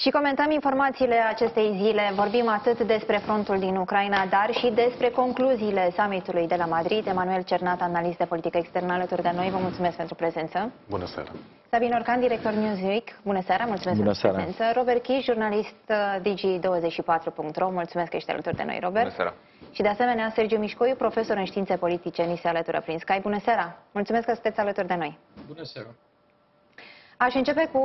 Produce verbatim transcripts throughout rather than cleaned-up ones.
Și comentăm informațiile acestei zile. Vorbim atât despre frontul din Ucraina, dar și despre concluziile summitului de la Madrid. Emanuel Cernat, analist de politică externă alături de noi. Vă mulțumesc pentru prezență. Bună seara. Sabin Orcan, director Newsweek. Bună seara, mulțumesc Bună pentru prezență. Robert Chis, jurnalist Digi douăzeci și patru punct ro. Mulțumesc că ești alături de noi, Robert. Bună seara. Și de asemenea, Sergiu Mișcoiu, profesor în științe politice, ni se alătură prin Skype. Bună seara. Mulțumesc că sunteți alături de noi. Bună seara. Aș începe cu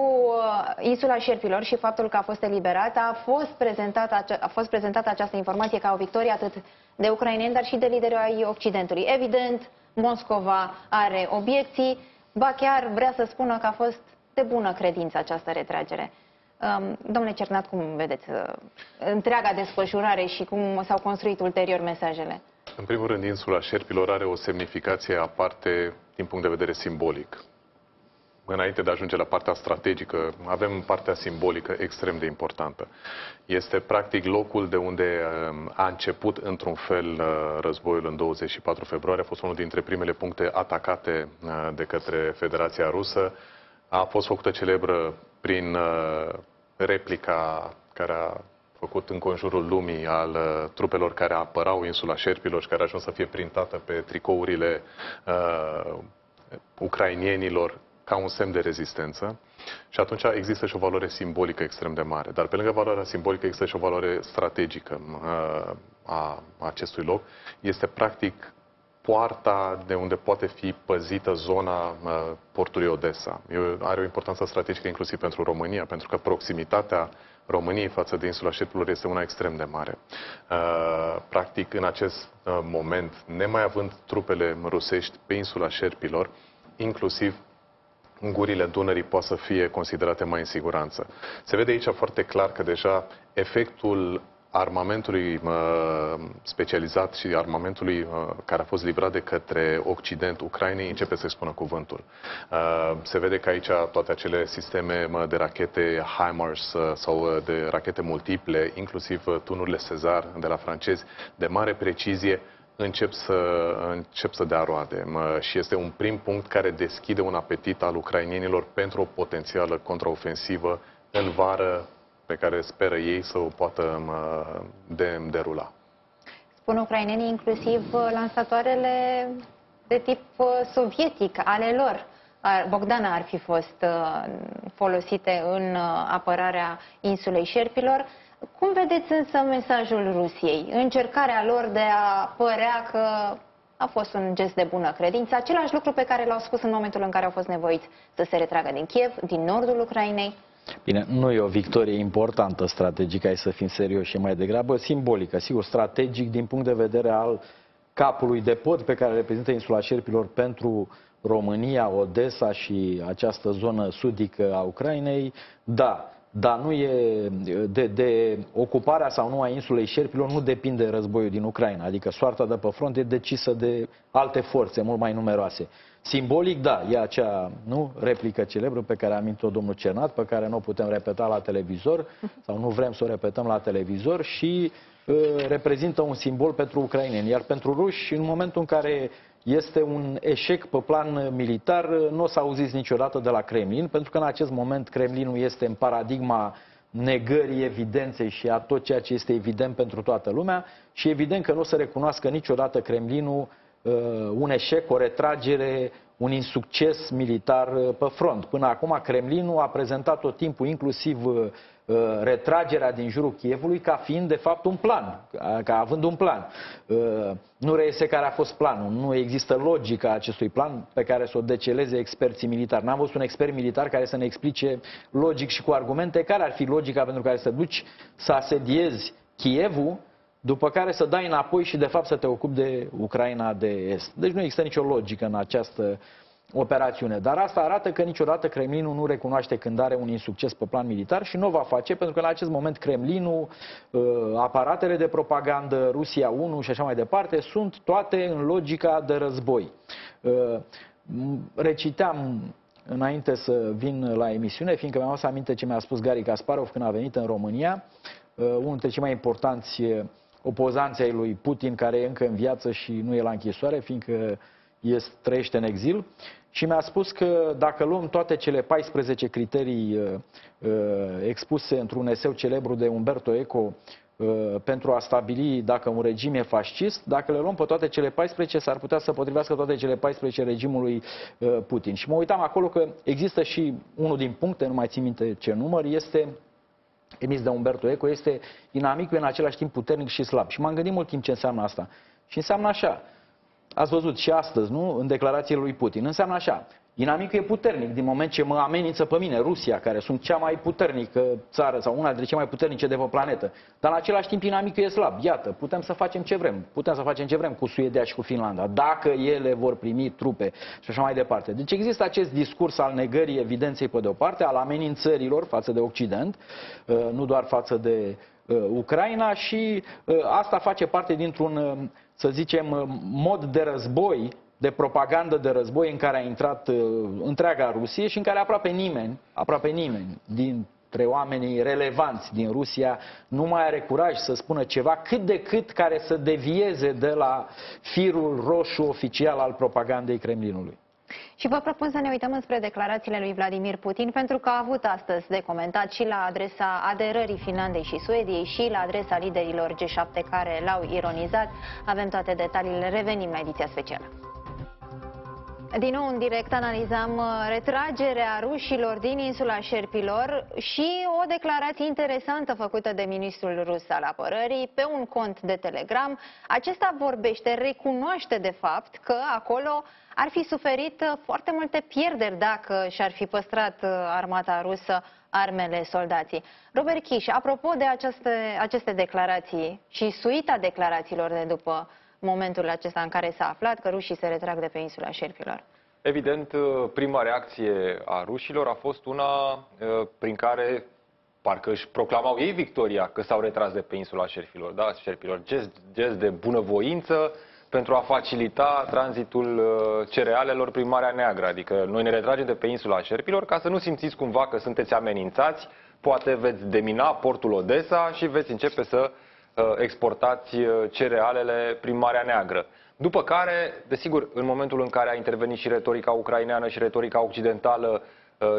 Insula Șerpilor și faptul că a fost eliberată. A fost prezentată, a fost prezentată această informație ca o victorie atât de ucraineni, dar și de lideri ai Occidentului. Evident, Moscova are obiecții, ba chiar vrea să spună că a fost de bună credință această retragere. Domnule Cernat, cum vedeți întreaga desfășurare și cum s-au construit ulterior mesajele? În primul rând, Insula Șerpilor are o semnificație aparte din punct de vedere simbolic. Înainte de a ajunge la partea strategică, avem partea simbolică extrem de importantă. Este practic locul de unde a început într-un fel războiul în douăzeci și patru februarie. A fost unul dintre primele puncte atacate de către Federația Rusă. A fost făcută celebră prin replica care a făcut înconjurul lumii al trupelor care apărau Insula Șerpilor și care a ajuns să fie printată pe tricourile uh, ucrainienilor ca un semn de rezistență, și atunci există și o valoare simbolică extrem de mare. Dar pe lângă valoarea simbolică există și o valoare strategică a acestui loc. Este practic poarta de unde poate fi păzită zona portului Odessa. Are o importanță strategică inclusiv pentru România, pentru că proximitatea României față de Insula Șerpilor este una extrem de mare. Practic, în acest moment, nemai având trupele rusești pe Insula Șerpilor, inclusiv gurile Dunării poate să fie considerate mai în siguranță. Se vede aici foarte clar că deja efectul armamentului specializat și armamentului care a fost livrat de către Occident Ucrainei începe să-i spună cuvântul. Se vede că aici toate acele sisteme de rachete HIMARS sau de rachete multiple, inclusiv tunurile Cezar de la francezi, de mare precizie, încep să, încep să dea roade și este un prim punct care deschide un apetit al ucrainienilor pentru o potențială contraofensivă în vară pe care speră ei să o poată de derula. Spun ucrainenii inclusiv lansatoarele de tip sovietic ale lor, Bogdana, ar fi fost folosite în apărarea Insulei Șerpilor. Cum vedeți însă mesajul Rusiei? Încercarea lor de a părea că a fost un gest de bună credință, același lucru pe care l-au spus în momentul în care au fost nevoiți să se retragă din Kiev, din nordul Ucrainei? Bine, nu e o victorie importantă strategică, hai să fim serioși, și mai degrabă simbolică. Sigur, strategic din punct de vedere al capului de pod pe care reprezintă Insula Șerpilor pentru România, Odessa și această zonă sudică a Ucrainei, da. Dar nu e de, de ocuparea sau nu a Insulei Șerpilor nu depinde războiul din Ucraina. Adică soarta de pe front e decisă de alte forțe mult mai numeroase. Simbolic, da, e acea nu, replică celebră pe care a amintit-o domnul Cernat, pe care nu o putem repeta la televizor sau nu vrem să o repetăm la televizor și uh, reprezintă un simbol pentru ucraineni. Iar pentru ruși, în momentul în care este un eșec pe plan militar, nu o să auziți niciodată de la Kremlin, pentru că în acest moment Kremlinul este în paradigma negării evidenței și a tot ceea ce este evident pentru toată lumea și evident că nu o să recunoască niciodată Kremlinul uh, un eșec, o retragere, un insucces militar pe front. Până acum Kremlinul a prezentat tot timpul, inclusiv uh, retragerea din jurul Kievului, ca fiind de fapt un plan, ca având un plan. Uh, nu reiese care a fost planul, nu există logica acestui plan pe care să o deceleze experții militari. N-am văzut un expert militar care să ne explice logic și cu argumente care ar fi logica pentru care să duci să asediezi Kievul, după care să dai înapoi și de fapt să te ocupi de Ucraina de Est. Deci nu există nicio logică în această operațiune. Dar asta arată că niciodată Kremlinul nu recunoaște când are un insucces pe plan militar și nu o va face, pentru că în acest moment Kremlinul, aparatele de propagandă, Rusia unu și așa mai departe, sunt toate în logica de război. Reciteam înainte să vin la emisiune, fiindcă mi-am adus aminte ce mi-a spus Gary Kasparov când a venit în România, unul dintre cei mai importanți opozanții lui Putin, care e încă în viață și nu e la închisoare, fiindcă este, trăiește în exil și mi-a spus că dacă luăm toate cele paisprezece criterii uh, expuse într-un eseu celebru de Umberto Eco uh, pentru a stabili dacă un regim e fascist, dacă le luăm pe toate cele paisprezece, s-ar putea să potrivească toate cele paisprezece regimului uh, Putin. Și mă uitam acolo că există și unul din puncte, nu mai țin minte ce număr, este emis de Umberto Eco, este inamicul, în același timp puternic și slab. Și m-am gândit mult timp ce înseamnă asta. Și înseamnă așa. Ați văzut și astăzi, nu? În declarațiile lui Putin. Înseamnă așa. Inamicul e puternic din moment ce mă amenință pe mine, Rusia, care sunt cea mai puternică țară sau una dintre cele mai puternice de pe planetă. Dar în același timp inamicul e slab. Iată, putem să facem ce vrem. Putem să facem ce vrem cu Suedia și cu Finlanda, dacă ele vor primi trupe și așa mai departe. Deci există acest discurs al negării evidenței pe de o parte, al amenințărilor față de Occident, nu doar față de Ucraina, și asta face parte dintr-un, să zicem, mod de război, de propagandă de război în care a intrat întreaga Rusie și în care aproape nimeni, aproape nimeni dintre oamenii relevanți din Rusia nu mai are curaj să spună ceva cât de cât care să devieze de la firul roșu oficial al propagandei Kremlinului. Și vă propun să ne uităm înspre declarațiile lui Vladimir Putin, pentru că a avut astăzi de comentat și la adresa aderării Finlandei și Suediei și la adresa liderilor G șapte care l-au ironizat. Avem toate detaliile, revenim la ediția specială. Din nou în direct analizam retragerea rușilor din insula Șerpilor și o declarație interesantă făcută de ministrul rus al apărării pe un cont de Telegram. Acesta vorbește, recunoaște de fapt că acolo ar fi suferit foarte multe pierderi dacă și-ar fi păstrat armata rusă armele soldații. Robert Chis, apropo de aceste, aceste declarații și suita declarațiilor de după momentul acesta în care s-a aflat că rușii se retrag de pe insula Șerpilor. Evident, prima reacție a rușilor a fost una prin care parcă își proclamau ei victoria că s-au retras de pe insula Șerpilor. Da, Șerpilor, gest, gest de bunăvoință pentru a facilita tranzitul cerealelor prin Marea Neagră. Adică noi ne retragem de pe insula Șerpilor ca să nu simțiți cumva că sunteți amenințați, poate veți demina portul Odessa și veți începe să exportați cerealele prin Marea Neagră. După care, desigur, în momentul în care a intervenit și retorica ucraineană și retorica occidentală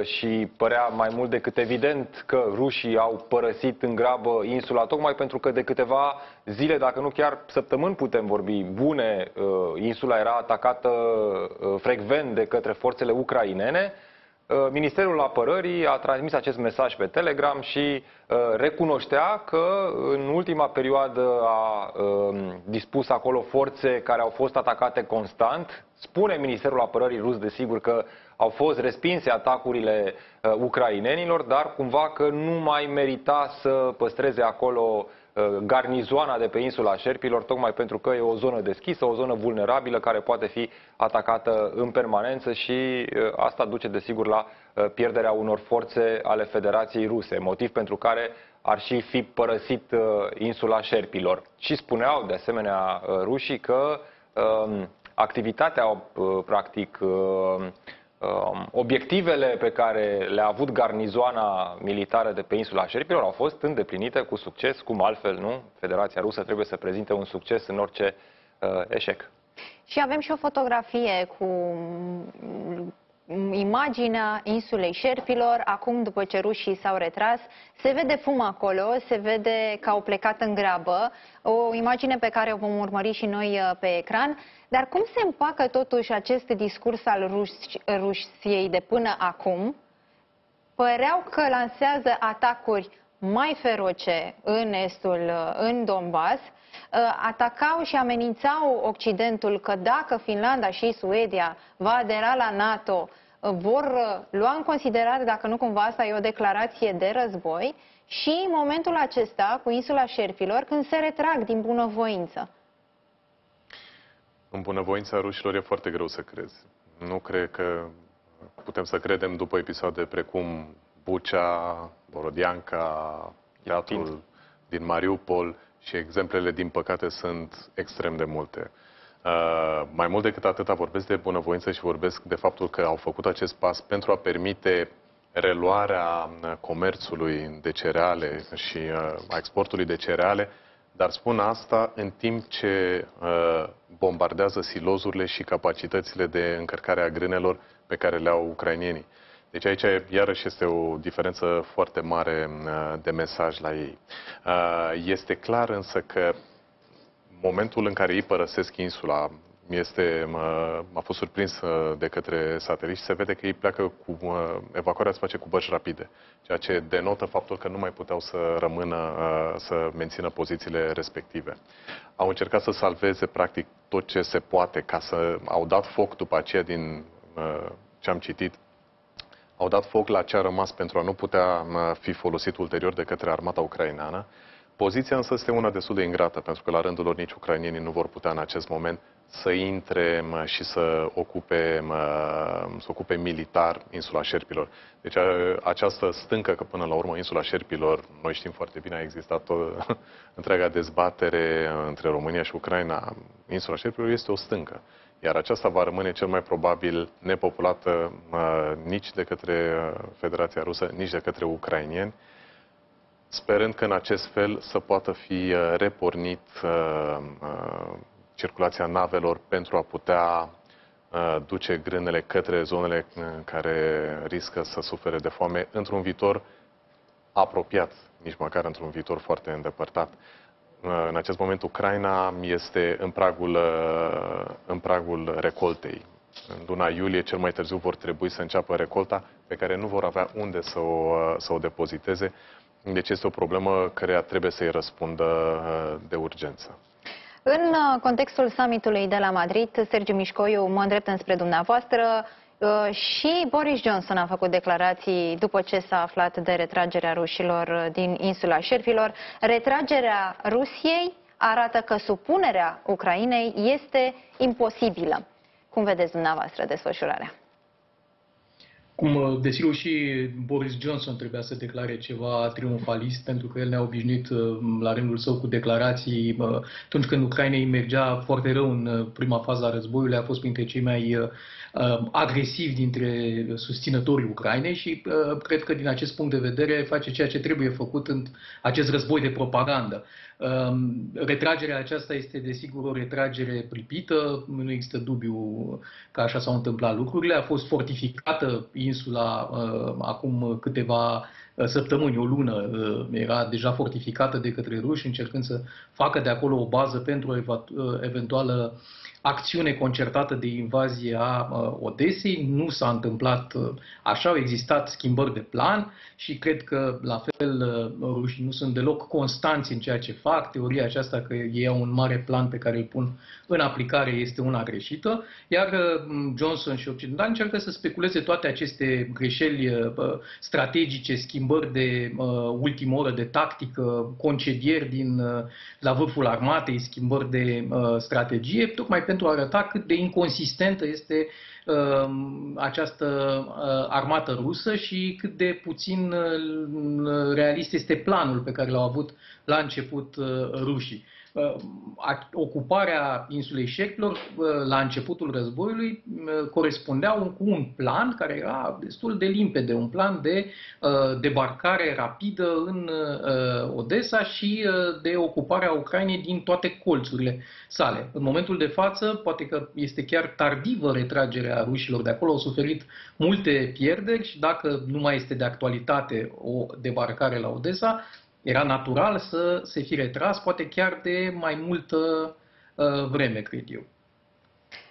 și părea mai mult decât evident că rușii au părăsit în grabă insula, tocmai pentru că de câteva zile, dacă nu chiar săptămâni putem vorbi, bune, insula era atacată frecvent de către forțele ucrainene, Ministerul Apărării a transmis acest mesaj pe Telegram și recunoștea că în ultima perioadă a dispus acolo forțe care au fost atacate constant. Spune Ministerul Apărării rus, desigur, că au fost respinse atacurile ucrainenilor, dar cumva că nu mai merita să păstreze acolo garnizoana de pe insula Șerpilor, tocmai pentru că e o zonă deschisă, o zonă vulnerabilă care poate fi atacată în permanență și asta duce desigur la pierderea unor forțe ale Federației Ruse, motiv pentru care ar și fi părăsit insula Șerpilor. Și spuneau de asemenea rușii că um, activitatea, practic, um, obiectivele pe care le-a avut garnizoana militară de pe insula Șerpilor au fost îndeplinite cu succes, cum altfel, nu? Federația Rusă trebuie să prezinte un succes în orice uh, eșec. Și avem și o fotografie cu imaginea insulei Șerpilor, acum după ce rușii s-au retras. Se vede fum acolo, se vede că au plecat în grabă, o imagine pe care o vom urmări și noi pe ecran. Dar cum se împacă totuși acest discurs al Rusi- Rusiei de până acum? Păreau că lansează atacuri mai feroce în estul, în Donbass, atacau și amenințau Occidentul că dacă Finlanda și Suedia va adera la NATO, vor lua în considerare, dacă nu cumva asta e o declarație de război, și în momentul acesta cu insula Șerpilor, când se retrag din bunăvoință. În bunăvoința rușilor e foarte greu să crezi. Nu cred că putem să credem după episoade precum Bucha, Borodianca, Iatul din Mariupol, și exemplele, din păcate, sunt extrem de multe. Uh, mai mult decât atâta, vorbesc de bunăvoință și vorbesc de faptul că au făcut acest pas pentru a permite reluarea comerțului de cereale și uh, a exportului de cereale Dar spun asta în timp ce uh, bombardează silozurile și capacitățile de încărcare a grânelor pe care le au ucrainienii. Deci aici, iarăși, este o diferență foarte mare uh, de mesaj la ei. Uh, este clar însă că momentul în care ei părăsesc insula, este, uh, a fost surprins uh, de către sateliști, se vede că ei pleacă cu... Uh, evacuarea se face cu bărci rapide, ceea ce denotă faptul că nu mai puteau să rămână, uh, să mențină pozițiile respective. Au încercat să salveze, practic, tot ce se poate, ca să... Au dat foc după aceea din uh, ce am citit, au dat foc la ce a rămas pentru a nu putea fi folosit ulterior de către armata ucraineană. Poziția însă este una destul de ingrată, pentru că la rândul lor nici ucrainienii nu vor putea în acest moment să intre și să ocupe, să ocupe militar insula Șerpilor. Deci această stâncă, că până la urmă insula Șerpilor, noi știm foarte bine, a existat o, întreaga dezbatere între România și Ucraina. Insula Șerpilor este o stâncă. Iar aceasta va rămâne cel mai probabil nepopulată uh, nici de către Federația Rusă, nici de către ucrainieni, sperând că în acest fel să poată fi repornit uh, uh, circulația navelor pentru a putea uh, duce grânele către zonele care riscă să sufere de foame într-un viitor apropiat, nici măcar într-un viitor foarte îndepărtat. În acest moment, Ucraina este în pragul, în pragul recoltei. În luna iulie, cel mai târziu, vor trebui să înceapă recolta, pe care nu vor avea unde să o, să o depoziteze. Deci este o problemă care trebuie să-i răspundă de urgență. În contextul summitului de la Madrid, Sergiu Mișcoiu, mă îndrept înspre dumneavoastră, și Boris Johnson a făcut declarații după ce s-a aflat de retragerea rușilor din insula Șerpilor. Retragerea Rusiei arată că supunerea Ucrainei este imposibilă. Cum vedeți dumneavoastră desfășurarea? Cum, desigur, și Boris Johnson trebuia să declare ceva triumfalist, pentru că el ne-a obișnuit la rândul său cu declarații. Atunci când Ucrainei mergea foarte rău în prima fază a războiului, a fost printre cei mai agresivi dintre susținătorii Ucrainei și cred că din acest punct de vedere face ceea ce trebuie făcut în acest război de propagandă. Retragerea aceasta este desigur o retragere pripită, nu există dubiu că așa s-au întâmplat lucrurile, a fost fortificată insula acum câteva săptămâni, o lună, era deja fortificată de către ruși, încercând să facă de acolo o bază pentru o eventuală acțiune concertată de invazie a Odesei. Nu s-a întâmplat așa, au existat schimbări de plan și cred că, la fel, rușii nu sunt deloc constanți în ceea ce fac. Teoria aceasta că ei au un mare plan pe care îl pun în aplicare este una greșită, iar Johnson și occidentali încearcă să speculeze toate aceste greșeli strategice, schimbări de ultimă oră de tactică, concedieri din, la vârful armatei, schimbări de strategie, tocmai pentru pentru a arăta cât de inconsistentă este uh, această uh, armată rusă și cât de puțin uh, realist este planul pe care l-au avut la început uh, rușii. Uh, ocuparea insulei Șerpilor uh, la începutul războiului uh, corespundea cu un plan care era destul de limpede, un plan de uh, debarcare rapidă în uh, Odessa și uh, de ocuparea Ucrainei din toate colțurile sale. În momentul de față, poate că este chiar tardivă retragerea rușilor de acolo, au suferit multe pierderi și dacă nu mai este de actualitate o debarcare la Odessa, era natural să se fi retras, poate chiar de mai multă uh, vreme, cred eu.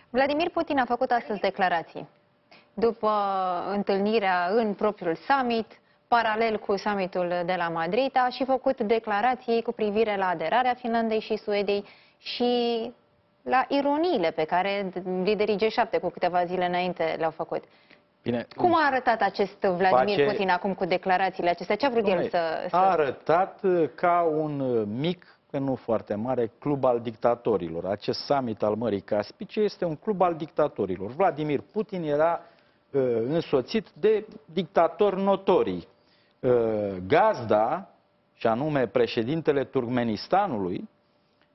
Vladimir Putin a făcut astăzi declarații. După întâlnirea în propriul summit, paralel cu summitul de la Madrid, a și făcut declarații cu privire la aderarea Finlandei și Suediei și la ironiile pe care liderii G șapte cu câteva zile înainte le-au făcut. Bine, cum a arătat acest Vladimir face... Putin acum cu declarațiile acestea? Ce a vrut el să, să... A arătat ca un mic, că nu foarte mare, club al dictatorilor. Acest summit al Mării Caspice este un club al dictatorilor. Vladimir Putin era uh, însoțit de dictatori notorii. Uh, gazda, și anume președintele Turkmenistanului,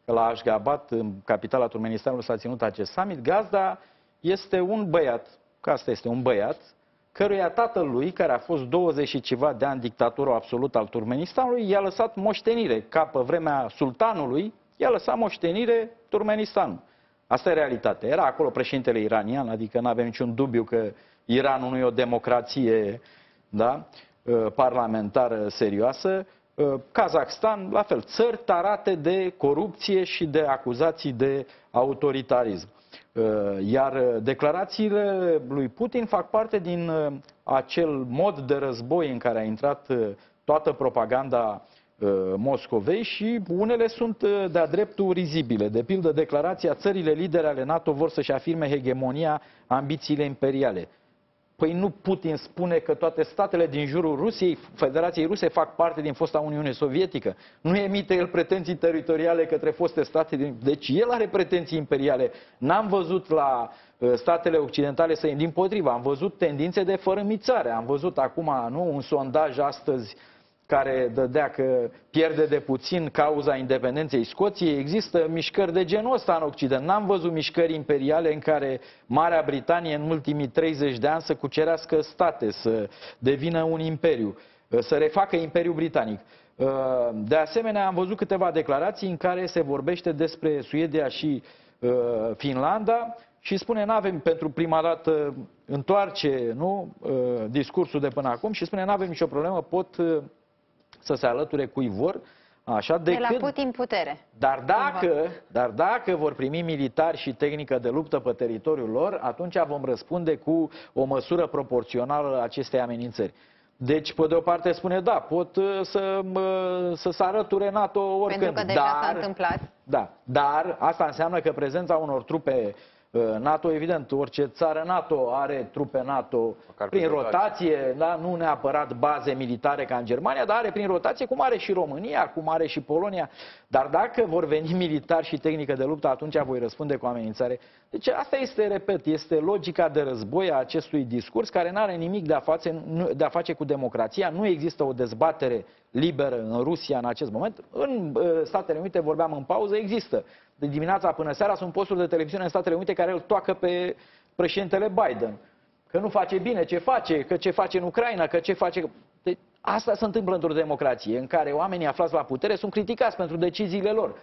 că la Ashgabat, în capitala Turkmenistanului, s-a ținut acest summit, gazda este un băiat. Că asta este un băiat căruia tatălui, care a fost douăzeci și ceva de ani dictatorul absolut al Turkmenistanului, i-a lăsat moștenire, ca pe vremea sultanului, i-a lăsat moștenire Turkmenistanul. Asta e realitatea. Era acolo președintele iranian, adică nu avem niciun dubiu că Iranul nu e o democrație, da, parlamentară serioasă. Kazakhstan, la fel, țări tarate de corupție și de acuzații de autoritarism. Iar declarațiile lui Putin fac parte din acel mod de război în care a intrat toată propaganda Moscovei și unele sunt de-a dreptul rizibile. De pildă, declarația: țările lidere ale NATO vor să-și afirme hegemonia, ambițiile imperiale. Păi nu Putin spune că toate statele din jurul Rusiei, Federației Ruse, fac parte din fosta Uniune Sovietică? Nu emite el pretenții teritoriale către foste state din... Deci el are pretenții imperiale. N-am văzut la statele occidentale să-i dimpotrivă. Am văzut tendințe de fărâmițare. Am văzut acum, nu, un sondaj astăzi care dădea că pierde de puțin cauza independenței Scoției. Există mișcări de genul ăsta în Occident. N-am văzut mișcări imperiale în care Marea Britanie în ultimii treizeci de ani să cucerească state, să devină un imperiu, să refacă Imperiul Britanic. De asemenea, am văzut câteva declarații în care se vorbește despre Suedia și Finlanda și spune: n-avem, pentru prima dată întoarce, nu, discursul de până acum și spune: n-avem nicio problemă, pot să se alăture cui vor, așa, decât... De la Putin putere. Dar dacă, dar dacă vor primi militari și tehnică de luptă pe teritoriul lor, atunci vom răspunde cu o măsură proporțională acestei amenințări. Deci, pe de o parte spune: da, pot să, să se alăture NATO oricând. Pentru că deja s-a întâmplat. Da, dar asta înseamnă că prezența unor trupe NATO, evident, orice țară NATO are trupe NATO prin rotație, da? Nu neapărat baze militare ca în Germania, dar are prin rotație, cum are și România, cum are și Polonia. Dar dacă vor veni militari și tehnică de luptă, atunci voi răspunde cu amenințare. Deci asta este, repet, este logica de război a acestui discurs, care nu are nimic de a face, de a face cu democrația. Nu există o dezbatere liberă în Rusia în acest moment. În Statele Unite, vorbeam în pauză, există. De dimineața până seara sunt posturi de televiziune în Statele Unite care îl toacă pe președintele Biden. Că nu face bine ce face, că ce face în Ucraina, că ce face... Deci, asta se întâmplă într-o democrație, în care oamenii aflați la putere sunt criticați pentru deciziile lor.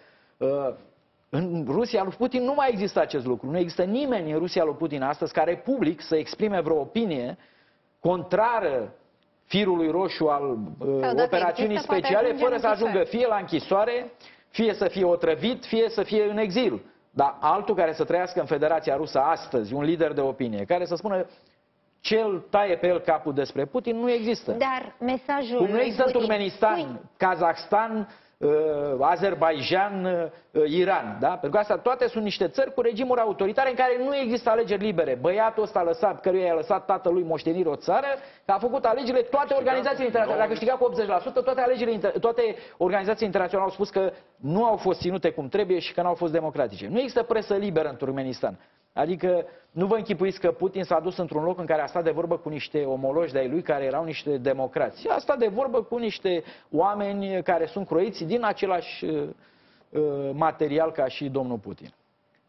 În Rusia lui Putin nu mai există acest lucru. Nu există nimeni în Rusia lui Putin astăzi care public să exprime vreo opinie contrară firului roșu al operațiunii speciale, fără să ajungă fie la închisoare, fie să fie otrăvit, fie să fie în exil. Dar altul care să trăiască în Federația Rusă astăzi, un lider de opinie, care să spună ce-l taie pe el capul despre Putin, nu există. Dar mesajul... Cum nu există în Turkmenistan, Kazakhstan, Azerbaijan, Iran, da? Pentru că astea toate sunt niște țări cu regimuri autoritare în care nu există alegeri libere. Băiatul ăsta lăsat, căruia i-a lăsat tatălui moștenire o țară, că a făcut alegerile, toate organizațiile internaționale, a câștigat cu optzeci la sută, toate alegerile, toate organizațiile internaționale au spus că nu au fost ținute cum trebuie și că nu au fost democratice. Nu există presă liberă în Turkmenistan. Adică nu vă închipuiți că Putin s-a dus într-un loc în care a stat de vorbă cu niște omologi de-ai lui care erau niște democrați. A stat de vorbă cu niște oameni care sunt croiți din același uh, material ca și domnul Putin.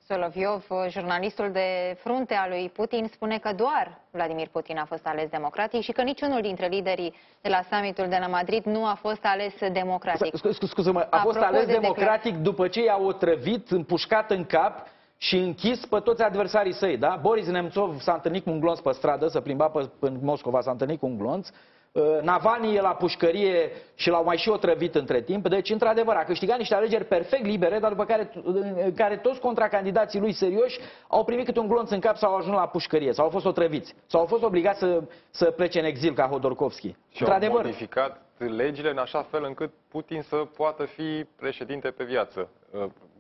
Soloviov, jurnalistul de frunte al lui Putin, spune că doar Vladimir Putin a fost ales democratic și că niciunul dintre liderii de la summitul de la Madrid nu a fost ales democratic. Scuze-mă, a fost ales democratic după ce i-a otrăvit, împușcat în cap și închis pe toți adversarii săi, da? Boris Nemțov s-a întâlnit cu un glonț pe stradă, se plimba pe, în Moscova, s-a întâlnit cu un glonț. Navalnyi e la pușcărie și l-au mai și otrăvit între timp. Deci, într-adevăr, a câștigat niște alegeri perfect libere, dar după care, care toți contracandidații lui serioși au primit câte un glonț în cap sau au ajuns la pușcărie, sau au fost otrăviți, sau au fost obligați să, să plece în exil ca Hodorkovski. Și au modificat legile în așa fel încât Putin să poată fi președinte pe viață.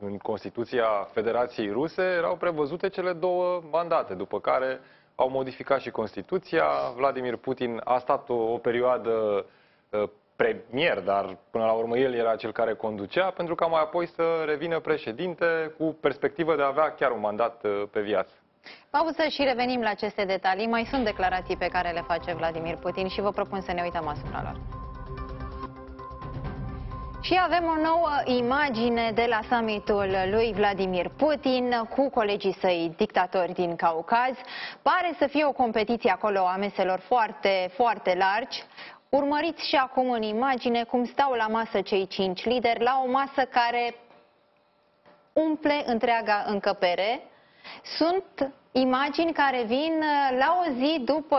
În Constituția Federației Ruse erau prevăzute cele două mandate, după care au modificat și Constituția. Vladimir Putin a stat o, o perioadă premier, dar până la urmă el era cel care conducea, pentru ca mai apoi să revină președinte cu perspectivă de a avea chiar un mandat pe viață. Pauză și revenim la aceste detalii. Mai sunt declarații pe care le face Vladimir Putin și vă propun să ne uităm asupra lor. Și avem o nouă imagine de la summitul lui Vladimir Putin cu colegii săi dictatori din Caucaz. Pare să fie o competiție acolo a meselor foarte, foarte largi. Urmăriți și acum în imagine cum stau la masă cei cinci lideri, la o masă care umple întreaga încăpere. Sunt imagini care vin la o zi după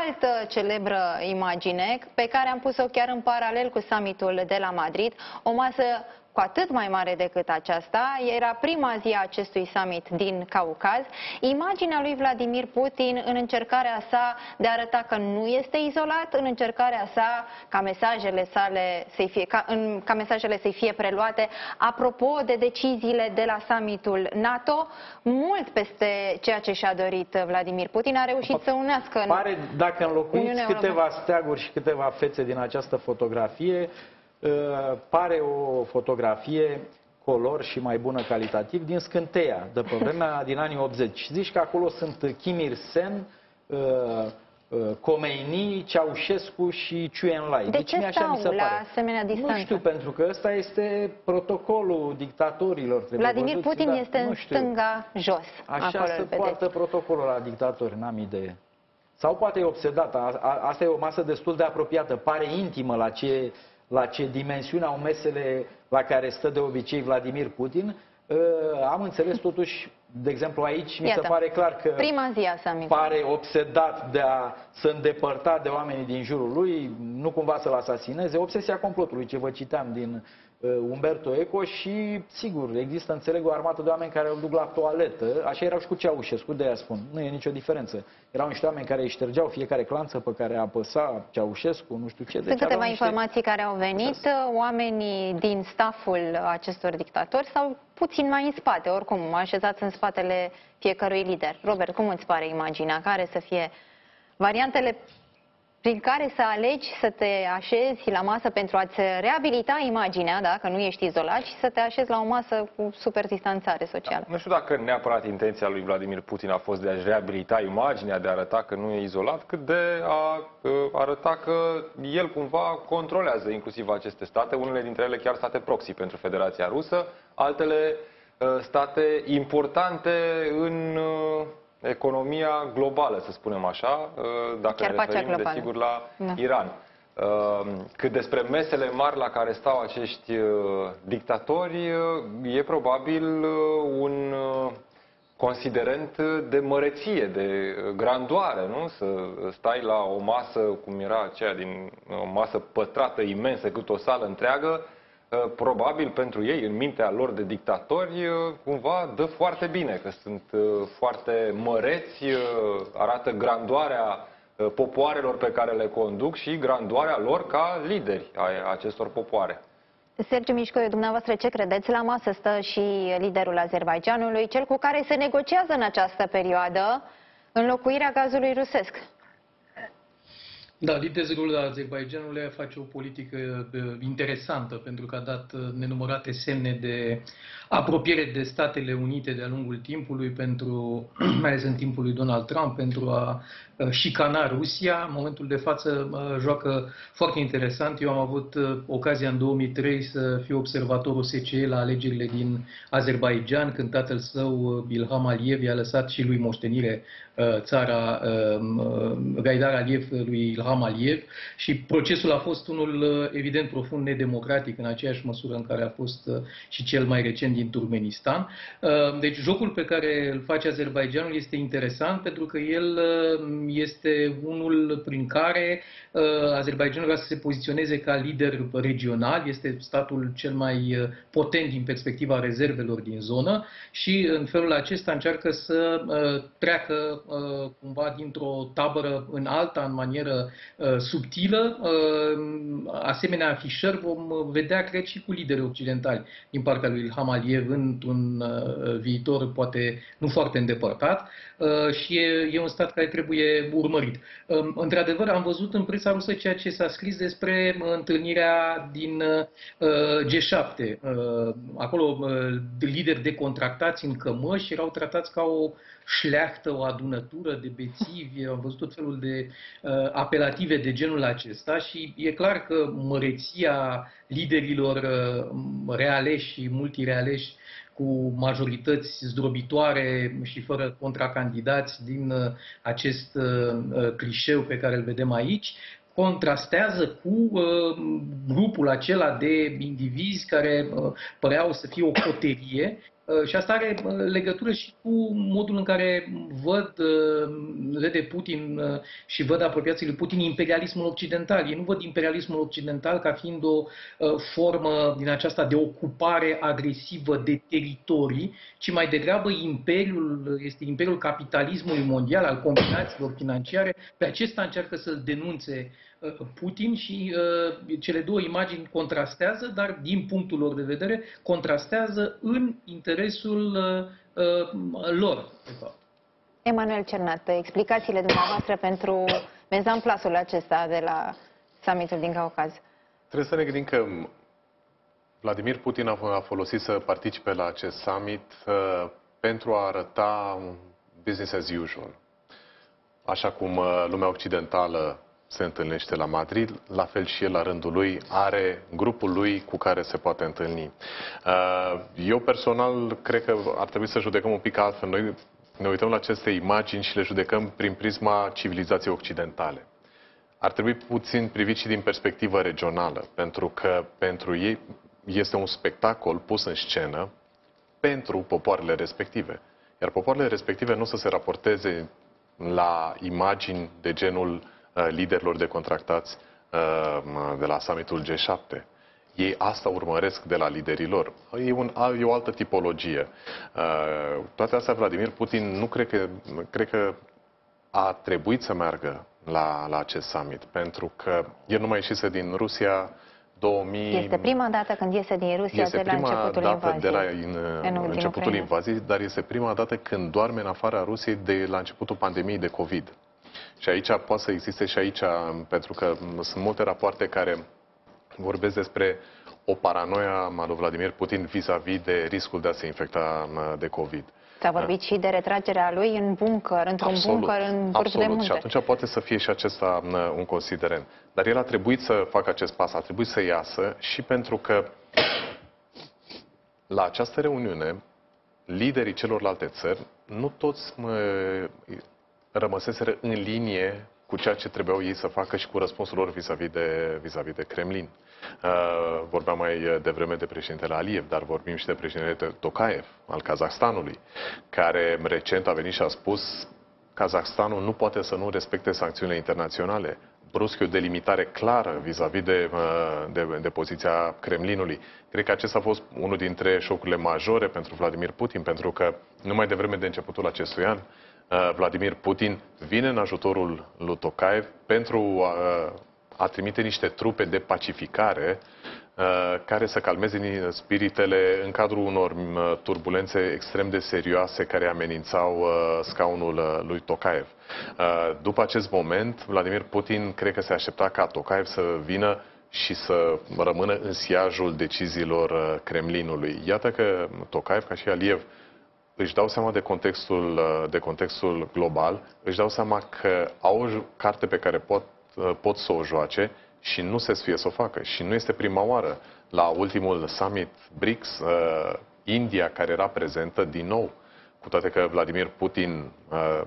altă celebră imagine pe care am pus-o chiar în paralel cu summitul de la Madrid, o masă cu atât mai mare decât aceasta. Era prima zi a acestui summit din Caucaz. Imaginea lui Vladimir Putin în încercarea sa de a arăta că nu este izolat, în încercarea sa ca mesajele sale să-i fie, ca, în, ca mesajele să-i fie preluate. Apropo de deciziile de la summitul NATO, mult peste ceea ce și-a dorit Vladimir Putin, a reușit să unească în Pare, dacă înlocuiți câteva steaguri și câteva fețe din această fotografie, pare o fotografie color și mai bună calitativ din scânteia, de pe vremea din anii optzeci. Zici că acolo sunt Kim Il-sen, Khomeini, Ceaușescu și Chiu Enlai. De deci ce așa mi se pare. La asemenea distanță? Nu știu, pentru că ăsta este protocolul dictatorilor. Vladimir văzuți, Putin dar, este în stânga jos. Așa se poartă protocolul la dictatori, n-am idee. Sau poate e obsedat. Asta e o masă destul de apropiată. Pare intimă la ce... la ce dimensiune au mesele la care stă de obicei Vladimir Putin. Uh, am înțeles totuși, de exemplu aici, mi Iată, se pare clar că prima zi a pare obsedat de a se îndepărta de oamenii din jurul lui, nu cumva să-l asasineze, obsesia complotului, ce vă citeam din uh, Umberto Eco și, sigur, există, înțeleg, o armată de oameni care îl duc la toaletă, așa erau și cu Ceaușescu, de aia spun, nu e nicio diferență. Erau niște oameni care îi ștergeau fiecare clanță pe care apăsa Ceaușescu, nu știu ce. Sunt deci câteva niște... informații care au venit, oamenii din staful acestor dictatori sau puțin mai în spate, oricum, așezați în spatele fiecărui lider. Robert, cum îți pare imaginea? Care să fie variantele prin care să alegi să te așezi la masă pentru a-ți reabilita imaginea, dacă nu ești izolat, și să te așezi la o masă cu super distanțare socială? Da, nu știu dacă neapărat intenția lui Vladimir Putin a fost de a-și reabilita imaginea, de a arăta că nu e izolat, cât de a arăta că el cumva controlează inclusiv aceste state, unele dintre ele chiar state proxy pentru Federația Rusă, altele state importante în economia globală, să spunem așa, dacă ne referim, desigur, la da. Iran. Cât despre mesele mari la care stau acești dictatori, e probabil un considerent de măreție, de grandoare, nu? Să stai la o masă, cum era aceea, din o masă pătrată imensă, cât o sală întreagă, probabil pentru ei, în mintea lor de dictatori, cumva dă foarte bine, că sunt foarte măreți, arată grandoarea popoarelor pe care le conduc și grandoarea lor ca lideri ai acestor popoare. Sergiu Mișcoiu, dumneavoastră ce credeți? La masă stă și liderul Azerbaijanului, cel cu care se negociază în această perioadă înlocuirea gazului rusesc. Da, liderul Azerbaijanului face o politică interesantă pentru că a dat nenumărate semne de apropiere de Statele Unite de-a lungul timpului, pentru, mai ales în timpul lui Donald Trump, pentru a șicana Rusia. În momentul de față joacă foarte interesant. Eu am avut ocazia în două mii trei să fiu observatorul S C E la alegerile din Azerbaijan, când tatăl său, Ilham Aliyev, i-a lăsat și lui moștenire țara, Gaidar Aliyev lui Ilham Aliyev, și procesul a fost unul evident profund nedemocratic, în aceeași măsură în care a fost și cel mai recent din Turkmenistan. Deci jocul pe care îl face Azerbaijanul este interesant pentru că el este unul prin care Azerbaijanul vrea să se poziționeze ca lider regional, este statul cel mai potent din perspectiva rezervelor din zonă și în felul acesta încearcă să treacă cumva dintr-o tabără în alta, în manieră subtilă. Asemenea afișări vom vedea, cred, și cu lideri occidentali din partea lui Ilham Aliyev într-un viitor poate nu foarte îndepărtat, și e, e un stat care trebuie urmărit. Într-adevăr, am văzut în presa rusă ceea ce s-a scris despre întâlnirea din G șapte. Acolo lideri decontractați în cămăși erau tratați ca o șleachtă, o adunătură de bețivi, am văzut tot felul de apelații declarative de genul acesta și e clar că măreția liderilor realeși și multirealeși cu majorități zdrobitoare și fără contracandidați din acest clișeu pe care îl vedem aici, contrastează cu grupul acela de indivizi care păreau să fie o coterie. Și asta are legătură și cu modul în care văd, vede Putin și văd apropiații lui Putin imperialismul occidental. Ei nu văd imperialismul occidental ca fiind o formă din aceasta de ocupare agresivă de teritorii, ci mai degrabă imperiul, este imperiul capitalismului mondial, al combinațiilor financiare. Pe acesta încearcă să-l denunțe Putin și uh, cele două imagini contrastează, dar din punctul lor de vedere contrastează în interesul uh, uh, lor, de fapt. Emanuel Cernat, explicațiile dumneavoastră pentru mezamplasul acesta de la summitul din Caucaz. Trebuie să ne gândim că Vladimir Putin a folosit să participe la acest summit uh, pentru a arăta business as usual. Așa cum uh, lumea occidentală se întâlnește la Madrid, la fel și el la rândul lui are grupul lui cu care se poate întâlni. Eu personal cred că ar trebui să judecăm un pic altfel. Noi ne uităm la aceste imagini și le judecăm prin prisma civilizației occidentale. Ar trebui puțin privit și din perspectivă regională, pentru că pentru ei este un spectacol pus în scenă pentru popoarele respective. Iar popoarele respective nu o să se raporteze la imagini de genul liderilor decontractați de la summitul G șapte. Ei asta urmăresc de la liderii lor. E, un, e o altă tipologie. Toate astea, Vladimir Putin nu cred că, cred că a trebuit să meargă la, la acest summit, pentru că el nu mai ieșise din Rusia două mii... Este prima dată când iese din Rusia este de la prima începutul dată invaziei, de la in, în începutul invaziei, dar este prima dată când doarme în afara Rusiei de la începutul pandemiei de COVID. Și aici poate să existe și aici, pentru că sunt multe rapoarte care vorbesc despre o paranoia a lui Vladimir Putin vis-a-vis de riscul de a se infecta de COVID. S-a vorbit și de retragerea lui în bunker, într-un bunker în vârf de munte. Și atunci poate să fie și acesta un considerent. Dar el a trebuit să facă acest pas, a trebuit să iasă și pentru că la această reuniune, liderii celorlalte țări, nu toți mă... rămăseseră în linie cu ceea ce trebuiau ei să facă și cu răspunsul lor vis-a-vis de, vis-a-vis de Kremlin. Uh, vorbeam mai devreme de președintele Aliyev, dar vorbim și de președintele Tokayev, al Kazahstanului, care recent a venit și a spus Kazahstanul nu poate să nu respecte sancțiunile internaționale. Brusc, o delimitare clară vis-a-vis de, de, de poziția Kremlinului. Cred că acesta a fost unul dintre șocurile majore pentru Vladimir Putin, pentru că numai devreme de începutul acestui an, Vladimir Putin vine în ajutorul lui Tokayev pentru a, a trimite niște trupe de pacificare care să calmeze spiritele în cadrul unor turbulențe extrem de serioase care amenințau scaunul lui Tokayev. După acest moment, Vladimir Putin cred că se aștepta ca Tokayev să vină și să rămână în siajul deciziilor Kremlinului. Iată că Tokayev, ca și Aliyev, își dau seama de contextul, de contextul global, își dau seama că au o carte pe care pot, pot să o joace și nu se sfie să o facă. Și nu este prima oară. La ultimul summit BRICS, India, care era prezentă din nou, cu toate că Vladimir Putin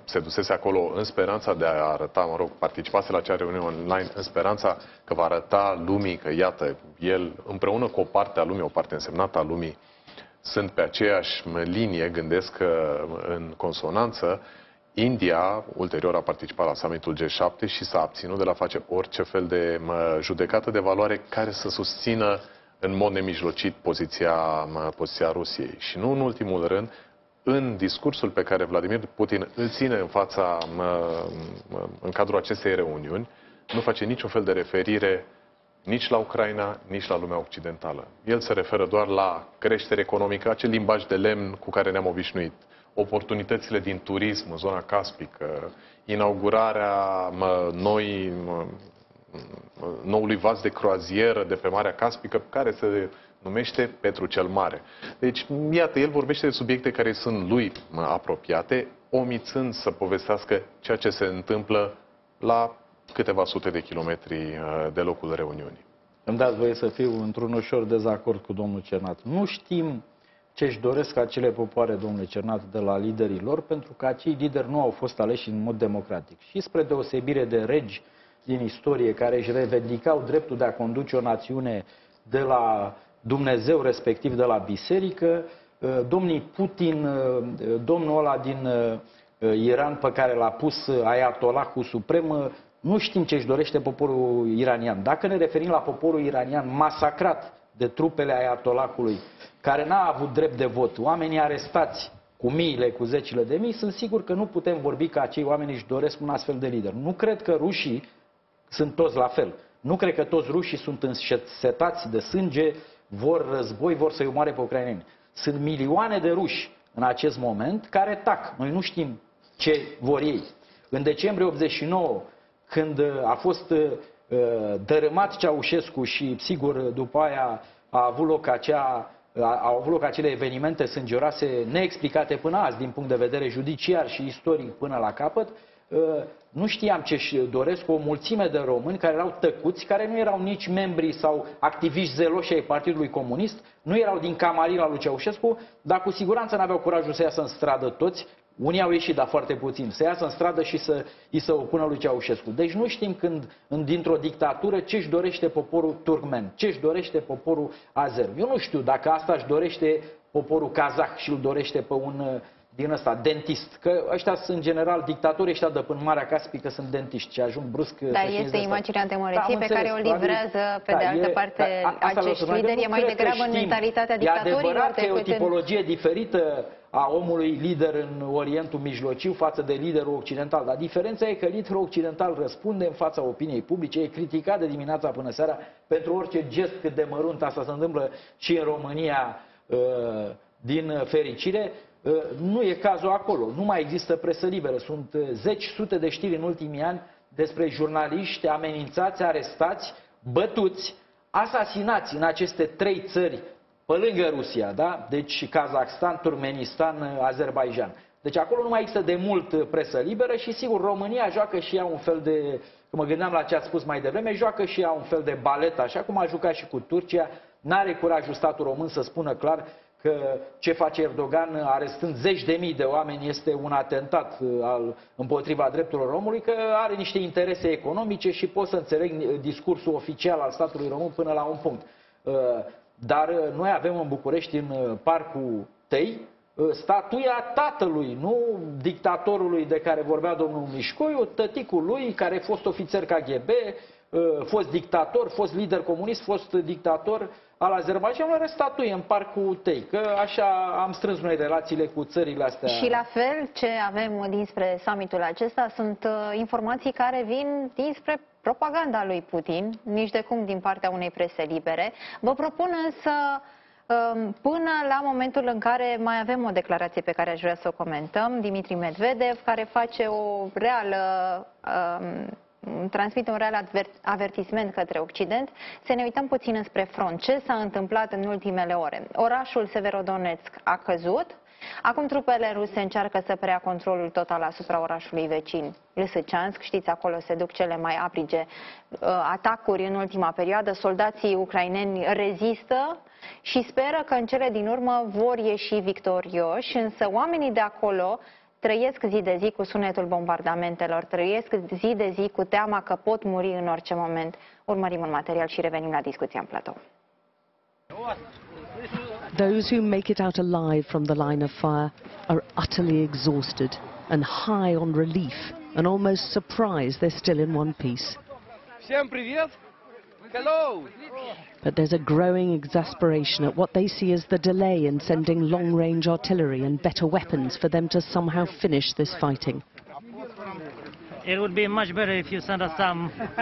se dusese acolo în speranța de a arăta, mă rog, participase la acea reuniune online în speranța că va arăta lumii că, iată, el împreună cu o parte a lumii, o parte însemnată a lumii, sunt pe aceeași linie, gândesc că în consonanță. India, ulterior, a participat la summitul G șapte și s-a abținut de la face orice fel de judecată de valoare care să susțină în mod nemijlocit poziția, poziția Rusiei. Și nu în ultimul rând, în discursul pe care Vladimir Putin îl ține în fața, în cadrul acestei reuniuni, nu face niciun fel de referire nici la Ucraina, nici la lumea occidentală. El se referă doar la creștere economică, acel limbaj de lemn cu care ne-am obișnuit, oportunitățile din turism în zona caspică, inaugurarea noi, noului vas de croazieră de pe Marea Caspică, care se numește Petru cel Mare. Deci, iată, el vorbește de subiecte care sunt lui apropiate, omițând să povestească ceea ce se întâmplă la câteva sute de kilometri de locul reuniunii. Îmi dați voie să fiu într-un ușor dezacord cu domnul Cernat. Nu știm ce își doresc acele popoare, domnule Cernat, de la liderii lor, pentru că acei lideri nu au fost aleși în mod democratic. Și spre deosebire de regi din istorie care își revendicau dreptul de a conduce o națiune de la Dumnezeu, respectiv de la biserică, domnii Putin, domnul ăla din Iran pe care l-a pus Ayatollahul Suprem, nu știm ce își dorește poporul iranian. Dacă ne referim la poporul iranian masacrat de trupele Ayatollahului, care n-a avut drept de vot, oamenii arestați cu miile, cu zecile de mii, sunt sigur că nu putem vorbi că acei oameni își doresc un astfel de lider. Nu cred că rușii sunt toți la fel. Nu cred că toți rușii sunt însetați de sânge, vor război, vor să-i omoare pe ucraineni. Sunt milioane de ruși în acest moment care tac. Noi nu știm ce vor ei. În decembrie optzeci și nouă, când a fost dărâmat Ceaușescu și, sigur, după aia a avut loc acea... au avut loc acele evenimente sângeroase neexplicate până azi, din punct de vedere judiciar și istoric până la capăt, nu știam ce își doresc o mulțime de români care erau tăcuți, care nu erau nici membri sau activiști zeloși ai Partidului Comunist, nu erau din camarila lui Ceaușescu, dar cu siguranță n-aveau curajul să iasă în stradă toți, unii au ieșit, dar foarte puțin, să iasă în stradă și să îi se opună lui Ceaușescu. Deci nu știm când, dintr-o dictatură, ce își dorește poporul turcmen, ce își dorește poporul azer. Eu nu știu dacă asta își dorește poporul kazah și îl dorește pe un din ăsta, dentist. Că ăștia sunt, în general, dictatori, ăștia de până Marea Caspică sunt dentiști și ajung brusc... Dar este imaginea de măreție pe care o livrează, pe de altă parte, acești lideri. E mai degrabă în mentalitatea dictatorilor. E adevărat că e o tipologie diferită a omului lider în Orientul Mijlociu față de liderul occidental. Dar diferența e că liderul occidental răspunde în fața opiniei publice, e criticat de dimineața până seara pentru orice gest cât de mărunt. Asta se întâmplă și în România, din fericire. Nu e cazul acolo. Nu mai există presă liberă. Sunt zeci sute de știri în ultimii ani despre jurnaliști amenințați, arestați, bătuți, asasinați în aceste trei țări, pe lângă Rusia, da? Deci Kazakhstan, Turkmenistan, Azerbaijan. Deci acolo nu mai există de mult presă liberă și sigur România joacă și ea un fel de, mă gândeam la ce ați spus mai devreme, joacă și ea un fel de balet, așa cum a jucat și cu Turcia. N-are curajul statul român să spună clar că ce face Erdogan arestând zeci de mii de oameni este un atentat al, împotriva drepturilor omului, că are niște interese economice și pot să înțeleg discursul oficial al statului român până la un punct. Dar noi avem în București, în Parcul Tei, statuia tatălui, nu dictatorului de care vorbea domnul Mișcoiu, tăticul lui, care a fost ofițer K G B, fost dictator, fost lider comunist, fost dictator al Azerbaijanului, are statuie în Parcul Tei, că așa am strâns noi relațiile cu țările astea. Și la fel, ce avem dinspre summitul acesta sunt informații care vin dinspre propaganda lui Putin, nici de cum din partea unei prese libere. Vă propun însă, până la momentul în care mai avem o declarație pe care aș vrea să o comentăm, Dimitri Medvedev, care face o reală... Um, transmite un real avertisment către Occident, să ne uităm puțin înspre front. Ce s-a întâmplat în ultimele ore? Orașul Severodonetsk a căzut, acum trupele ruse încearcă să preia controlul total asupra orașului vecin, Lisiceansk. Știți, acolo se duc cele mai aprige atacuri în ultima perioadă. Soldații ucraineni rezistă și speră că în cele din urmă vor ieși victorioși, însă oamenii de acolo trăiesc zi de zi cu sunetul bombardamentelor, trăiesc zi de zi cu teama că pot muri în orice moment. Urmărim un material și revenim la discuția în platou. Those who make it out alive from the line of fire are utterly exhausted and high on relief and almost surprised they're still in one piece. But there's a growing exasperation at what they see as the delay in sending long-range artillery and better weapons for them to somehow finish this fighting. It would be much better if you send us some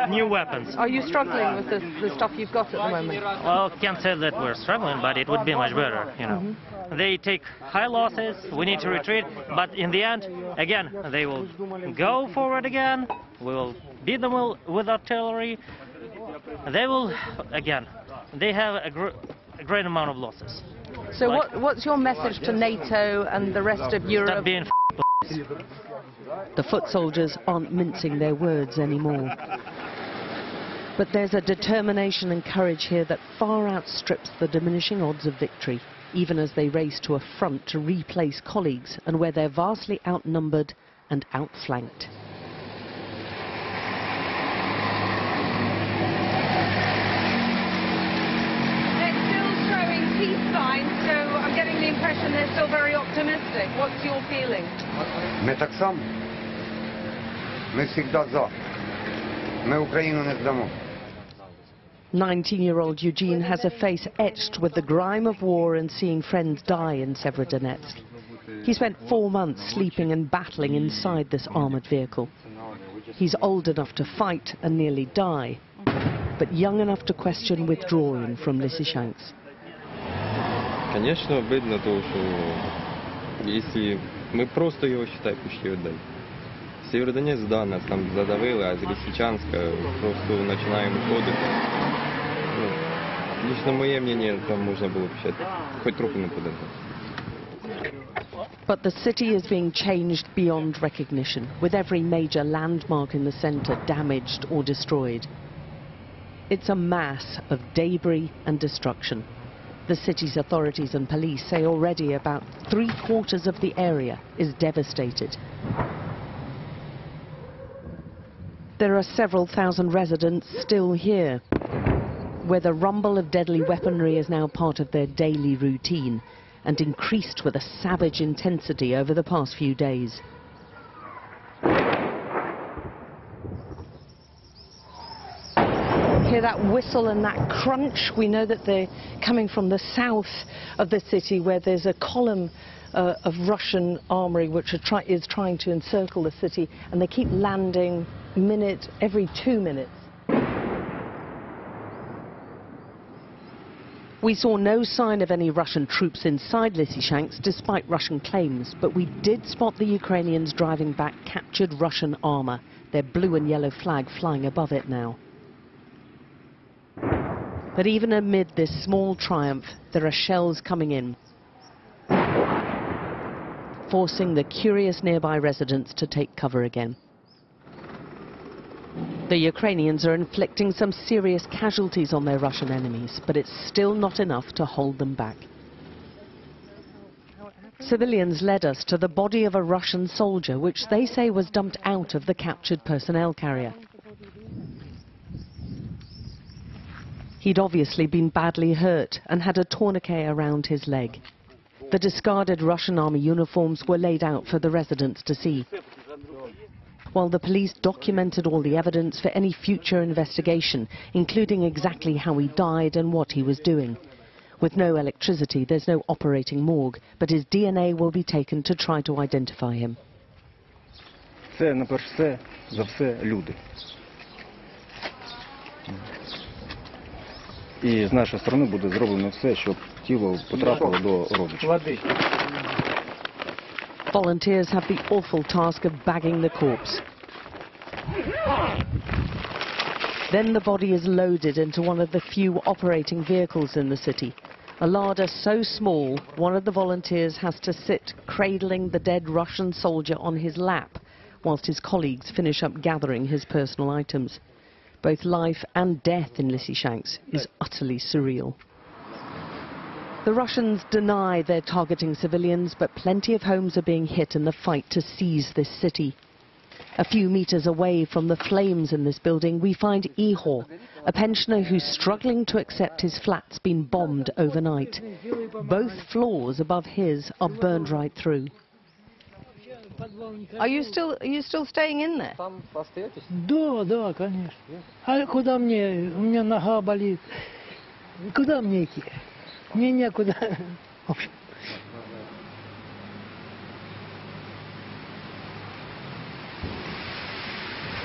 new weapons. Are you struggling with this, the stuff you've got at the moment? Well, can't say that we're struggling, but it would be much better, you know. Mm-hmm. They take high losses, we need to retreat, but in the end, again, they will go forward again, we will beat them with artillery. They will, again, they have a, gr a great amount of losses. So like, what, what's your message to NATO and the rest of Europe? Stop being f***ing The foot soldiers aren't mincing their words anymore. But there's a determination and courage here that far outstrips the diminishing odds of victory, even as they race to a front to replace colleagues and where they're vastly outnumbered and outflanked. They're still very optimistic. What's your feeling? Мы так сам, мы всегда за, мы Украину не сдамо. nineteen-year-old Eugene has a face etched with the grime of war and seeing friends die in Severodonetsk. He spent four months sleeping and battling inside this armored vehicle. He's old enough to fight and nearly die, but young enough to question withdrawing from Lisiceansk. Конечно, обидно то, что если мы просто его, считай, почти отдали. Северодонецк, да, нас там задавили, а из Лисичанска просто начинаем уходить. Ну, лично мое мнение, там можно было вообще хоть трупы не подождать. But the city is being changed beyond recognition, with every major landmark in the center damaged or destroyed. It's a mass of debris and destruction. The city's authorities and police say already about three-quarters of the area is devastated. There are several thousand residents still here, where the rumble of deadly weaponry is now part of their daily routine and increased with a savage intensity over the past few days. Hear that whistle and that crunch? We know that they're coming from the south of the city, where there's a column uh, of Russian armory which are try is trying to encircle the city, and they keep landing minute every two minutes. We saw no sign of any Russian troops inside Lisiceansk despite Russian claims, but we did spot the Ukrainians driving back captured Russian armour, their blue and yellow flag flying above it now. But even amid this small triumph, there are shells coming in, forcing the curious nearby residents to take cover again. The Ukrainians are inflicting some serious casualties on their Russian enemies, but it's still not enough to hold them back. Civilians led us to the body of a Russian soldier, which they say was dumped out of the captured personnel carrier. He'd obviously been badly hurt and had a tourniquet around his leg. The discarded Russian army uniforms were laid out for the residents to see, while the police documented all the evidence for any future investigation, including exactly how he died and what he was doing. With no electricity, there's no operating morgue, but his D N A will be taken to try to identify him. Це на перше за все люди. І з нашої сторони буде зроблено все, щоб тіло потрапило до родичів. Volunteers have the awful task of bagging the corpse. Then the body is loaded into one of the few operating vehicles in the city. A larder so small, one of the volunteers has to sit cradling the dead Russian soldier on his lap, whilst his colleagues finish up gathering his personal items. Both life and death in Lisiceansk is utterly surreal. The Russians deny they're targeting civilians, but plenty of homes are being hit in the fight to seize this city. A few meters away from the flames in this building, we find Ihor, a pensioner who's struggling to accept his flat's been bombed overnight. Both floors above his are burned right through. Are you still, are you still staying in there? Да, да, конечно. А куда мне? У меня нога болит. Куда мне идти? Мне некуда.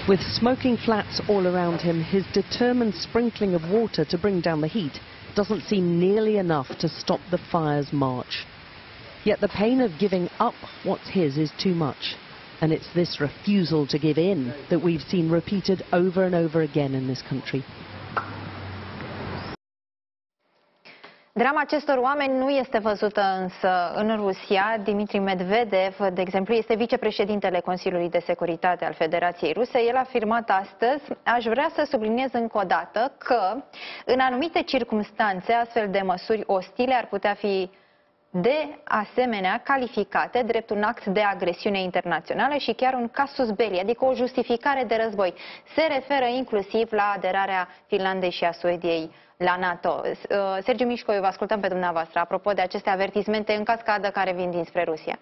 With smoking flats all around him, his determined sprinkling of water to bring down the heat doesn't seem nearly enough to stop the fire's march. Yet the pain of giving up what's his is too much. And it's this refusal to give in that we've seen repeated over and over again in this country. Drama acestor oameni nu este văzută însă în Rusia. Dmitri Medvedev, de exemplu, este vicepreședintele Consiliului de Securitate al Federației Ruse. El a afirmat astăzi: aș vrea să subliniez încă o dată că, în anumite circumstanțe, astfel de măsuri ostile ar putea fi de asemenea calificate drept un act de agresiune internațională și chiar un casus belli, adică o justificare de război. Se referă inclusiv la aderarea Finlandei și a Suediei la NATO. Sergiu Mișcoiu, vă ascultăm pe dumneavoastră apropo de aceste avertismente în cascadă care vin dinspre Rusia.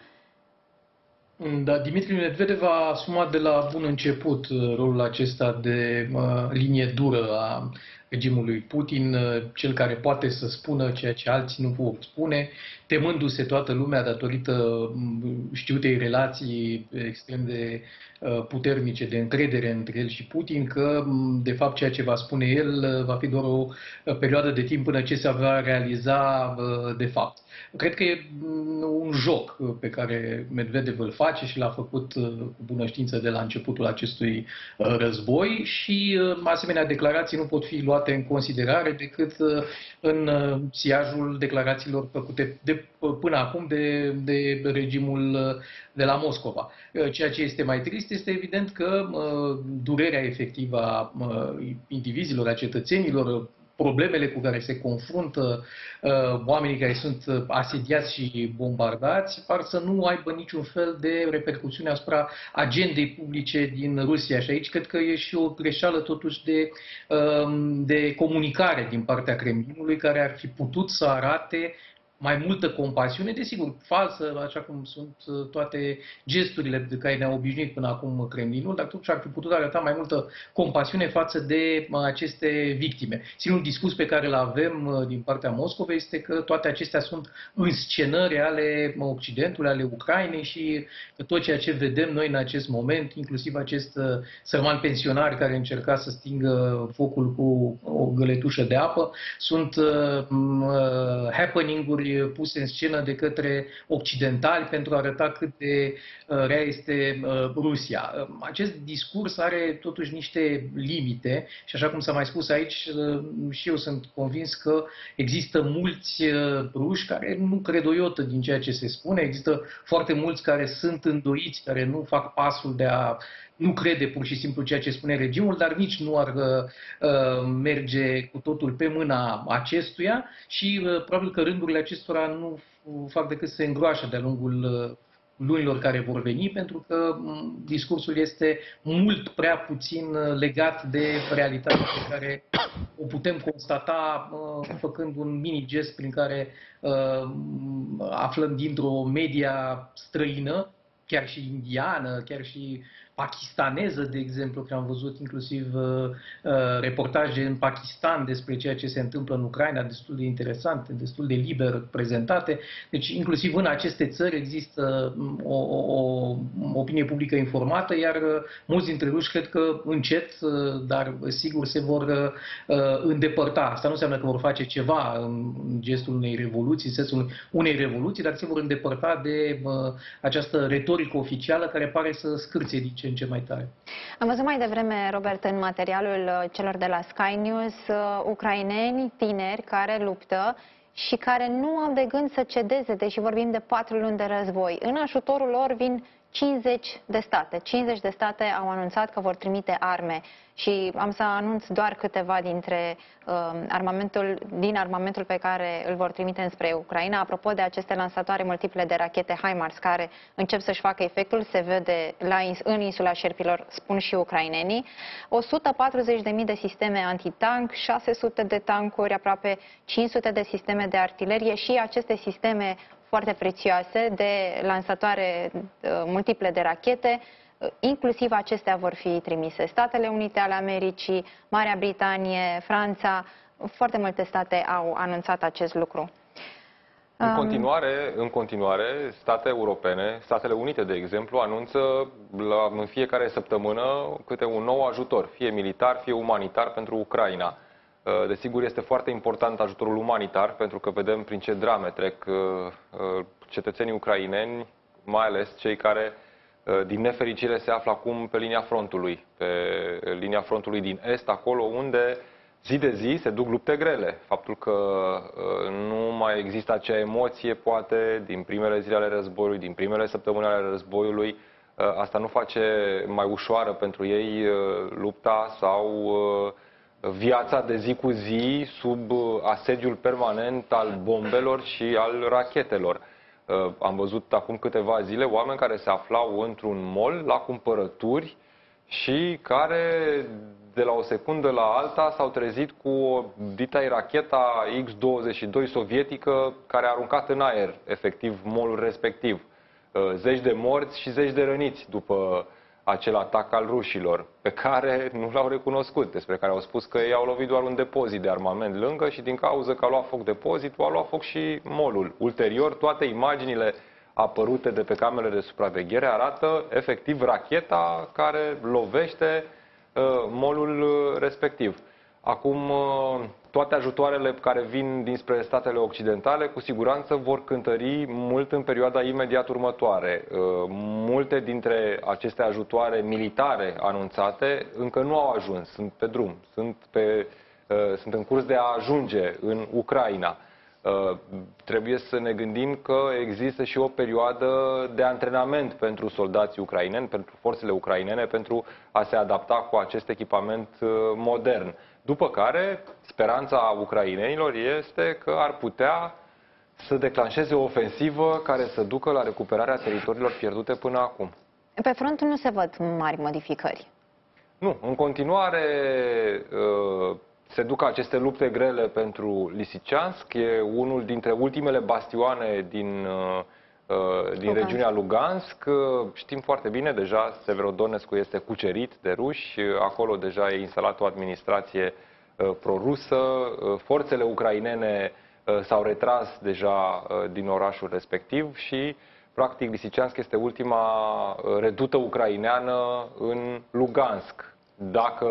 Da, Dmitri Medvedev a asumat de la bun început rolul acesta de uh, linie dură a regimului Putin, uh, cel care poate să spună ceea ce alții nu pot spune, temându-se toată lumea datorită um, știutei relații extrem de uh, puternice, de încredere între el și Putin, că um, de fapt ceea ce va spune el uh, va fi doar o uh, perioadă de timp până ce se va realiza uh, de fapt. Cred că e un joc pe care Medvedev îl face și l-a făcut cu bună știință de la începutul acestui război și asemenea declarații nu pot fi luate în considerare decât în siajul declarațiilor făcute de, până acum de, de regimul de la Moscova. Ceea ce este mai trist este evident că durerea efectivă a indivizilor, a cetățenilor, problemele cu care se confruntă uh, oamenii care sunt asediați și bombardați par să nu aibă niciun fel de repercusiune asupra agendei publice din Rusia. Și aici cred că e și o greșeală totuși de, uh, de comunicare din partea Kremlinului, care ar fi putut să arate mai multă compasiune, desigur, falsă, așa cum sunt toate gesturile de care ne-a obișnuit până acum Kremlinul, dar totuși ar fi putut arăta mai multă compasiune față de aceste victime. Singurul discurs pe care îl avem din partea Moscovei este că toate acestea sunt înscenări ale Occidentului, ale Ucrainei și că tot ceea ce vedem noi în acest moment, inclusiv acest sărman pensionar care încerca să stingă focul cu o găletușă de apă, sunt happening-uri puse în scenă de către occidentali pentru a arăta cât de rea este Rusia. Acest discurs are totuși niște limite și așa cum s-a mai spus aici, și eu sunt convins că există mulți ruși care nu cred o iotă din ceea ce se spune, există foarte mulți care sunt îndoiți, care nu fac pasul de a nu crede pur și simplu ceea ce spune regimul, dar nici nu ar uh, merge cu totul pe mâna acestuia și uh, probabil că rândurile acestora nu fac decât să se îngroașe de-a lungul uh, lunilor care vor veni, pentru că um, discursul este mult prea puțin uh, legat de realitatea pe care o putem constata uh, făcând un mini gest prin care uh, aflăm dintr-o media străină, chiar și indiană, chiar și pakistaneză, de exemplu, că am văzut inclusiv uh, reportaje în Pakistan despre ceea ce se întâmplă în Ucraina, destul de interesante, destul de liber prezentate. Deci, inclusiv în aceste țări există o, o, o opinie publică informată, iar uh, mulți dintre ruși cred că încet, uh, dar sigur se vor uh, îndepărta. Asta nu înseamnă că vor face ceva în gestul unei revoluții, în sensul unei revoluții, dar se vor îndepărta de uh, această retorică oficială care pare să scârțe din ce în ce mai tare. Am văzut mai devreme, Robert, în materialul celor de la Sky News, ucraineni tineri care luptă și care nu au de gând să cedeze, deși vorbim de patru luni de război. În ajutorul lor vin cincizeci de state. cincizeci de state au anunțat că vor trimite arme și am să anunț doar câteva dintre uh, armamentul, din armamentul pe care îl vor trimite înspre Ucraina. Apropo de aceste lansatoare multiple de rachete HIMARS care încep să-și facă efectul, se vede la, în insula Șerpilor, spun și ucrainenii, o sută patruzeci de mii de sisteme antitank, șase sute de tancuri, aproape cinci sute de sisteme de artilerie și aceste sisteme foarte prețioase de lansatoare multiple de rachete, inclusiv acestea vor fi trimise. Statele Unite ale Americii, Marea Britanie, Franța, foarte multe state au anunțat acest lucru. În continuare, în continuare, state europene, Statele Unite, de exemplu, anunță la, în fiecare săptămână câte un nou ajutor, fie militar, fie umanitar, pentru Ucraina. Desigur, este foarte important ajutorul umanitar, pentru că vedem prin ce drame trec cetățenii ucraineni, mai ales cei care, din nefericire, se află acum pe linia frontului, pe linia frontului din est, acolo unde zi de zi se duc lupte grele. Faptul că nu mai există acea emoție, poate, din primele zile ale războiului, din primele săptămâni ale războiului. Asta nu face mai ușoară pentru ei lupta sau viața de zi cu zi sub asediul permanent al bombelor și al rachetelor. Am văzut acum câteva zile oameni care se aflau într-un mall la cumpărături și care de la o secundă la alta s-au trezit cu dita racheta X douăzeci și doi sovietică care a aruncat în aer, efectiv, mall-ul respectiv. Zeci de morți și zeci de răniți după acel atac al rușilor, pe care nu l-au recunoscut, despre care au spus că ei au lovit doar un depozit de armament lângă și din cauza că a luat foc depozitul, a luat foc și mall-ul. Ulterior, toate imaginile apărute de pe camerele de supraveghere arată efectiv racheta care lovește uh, mall-ul respectiv. Acum, uh, toate ajutoarele care vin dinspre statele occidentale cu siguranță vor cântări mult în perioada imediat următoare. Multe dintre aceste ajutoare militare anunțate încă nu au ajuns, sunt pe drum, sunt, pe, sunt în curs de a ajunge în Ucraina. Trebuie să ne gândim că există și o perioadă de antrenament pentru soldații ucraineni, pentru forțele ucrainene, pentru a se adapta cu acest echipament modern. După care, speranța ucrainenilor este că ar putea să declanșeze o ofensivă care să ducă la recuperarea teritoriilor pierdute până acum. Pe front nu se văd mari modificări. Nu. În continuare se duc aceste lupte grele pentru Lisiceansk. E unul dintre ultimele bastioane din, din Lugansk. regiunea Lugansk. Știm foarte bine, deja Severodonetsk este cucerit de ruși. Acolo deja e instalată o administrație prorusă. Forțele ucrainene s-au retras deja din orașul respectiv și, practic, Lisiceansk este ultima redută ucraineană în Lugansk. Dacă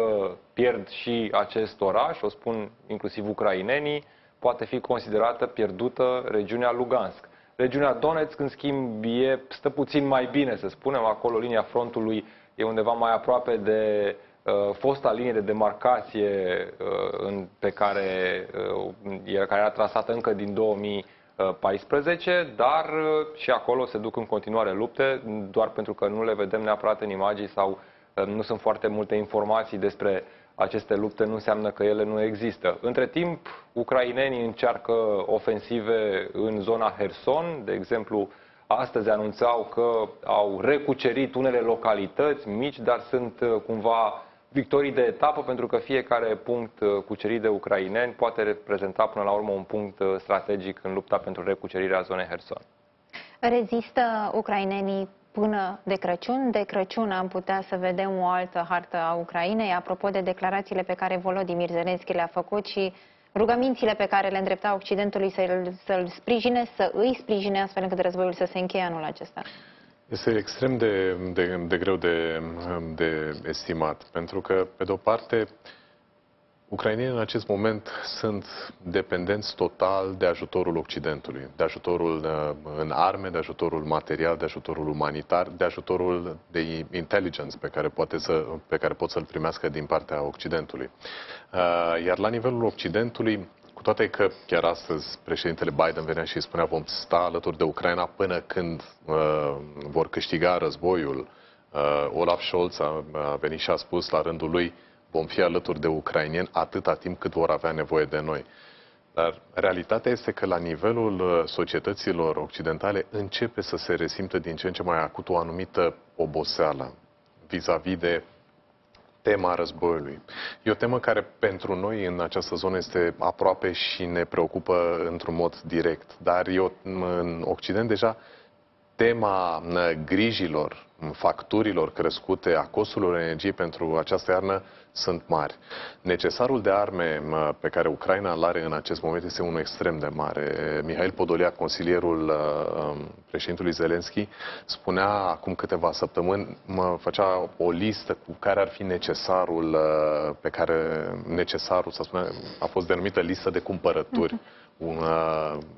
pierd și acest oraș, o spun inclusiv ucrainenii, poate fi considerată pierdută regiunea Lugansk. Regiunea Donetsk, în schimb, e, stă puțin mai bine, să spunem. Acolo linia frontului e undeva mai aproape de uh, fosta linie de demarcație uh, în, pe care, uh, care era trasată încă din două mii paisprezece, dar uh, și acolo se duc în continuare lupte, doar pentru că nu le vedem neapărat în imagini sau uh, nu sunt foarte multe informații despre aceste lupte, nu înseamnă că ele nu există. Între timp, ucrainenii încearcă ofensive în zona Herson. De exemplu, astăzi anunțau că au recucerit unele localități mici, dar sunt cumva victorii de etapă, pentru că fiecare punct cucerit de ucraineni poate reprezenta până la urmă un punct strategic în lupta pentru recucerirea zonei Herson. Rezistă ucrainenii până de Crăciun. De Crăciun am putea să vedem o altă hartă a Ucrainei. Apropo de declarațiile pe care Volodymyr Zelensky le-a făcut și rugămințile pe care le îndrepta Occidentului să-l să-l sprijine, să îi sprijine astfel încât războiul să se încheie anul acesta. Este extrem de, de, de greu de, de estimat, pentru că, pe de-o parte, ucrainenii în acest moment sunt dependenți total de ajutorul Occidentului, de ajutorul în arme, de ajutorul material, de ajutorul umanitar, de ajutorul de intelligence pe care, poate să, pe care pot să-l primească din partea Occidentului. Iar la nivelul Occidentului, cu toate că chiar astăzi președintele Biden venea și spunea vom sta alături de Ucraina până când uh, vor câștiga războiul, uh, Olaf Scholz a, a venit și a spus la rândul lui vom fi alături de ucraineni atâta timp cât vor avea nevoie de noi. Dar realitatea este că la nivelul societăților occidentale începe să se resimtă din ce în ce mai acut o anumită oboseală vis-a-vis de tema războiului. E o temă care pentru noi în această zonă este aproape și ne preocupă într-un mod direct. Dar eu, în Occident deja tema grijilor, facturilor crescute, a costurilor energiei pentru această iarnă sunt mari. Necesarul de arme pe care Ucraina îl are în acest moment este unul extrem de mare. Mihail Podoliak, consilierul președintelui Zelensky, spunea acum câteva săptămâni, mă făcea o listă cu care ar fi necesarul pe care necesarul, să spunem, a fost denumită listă de cumpărături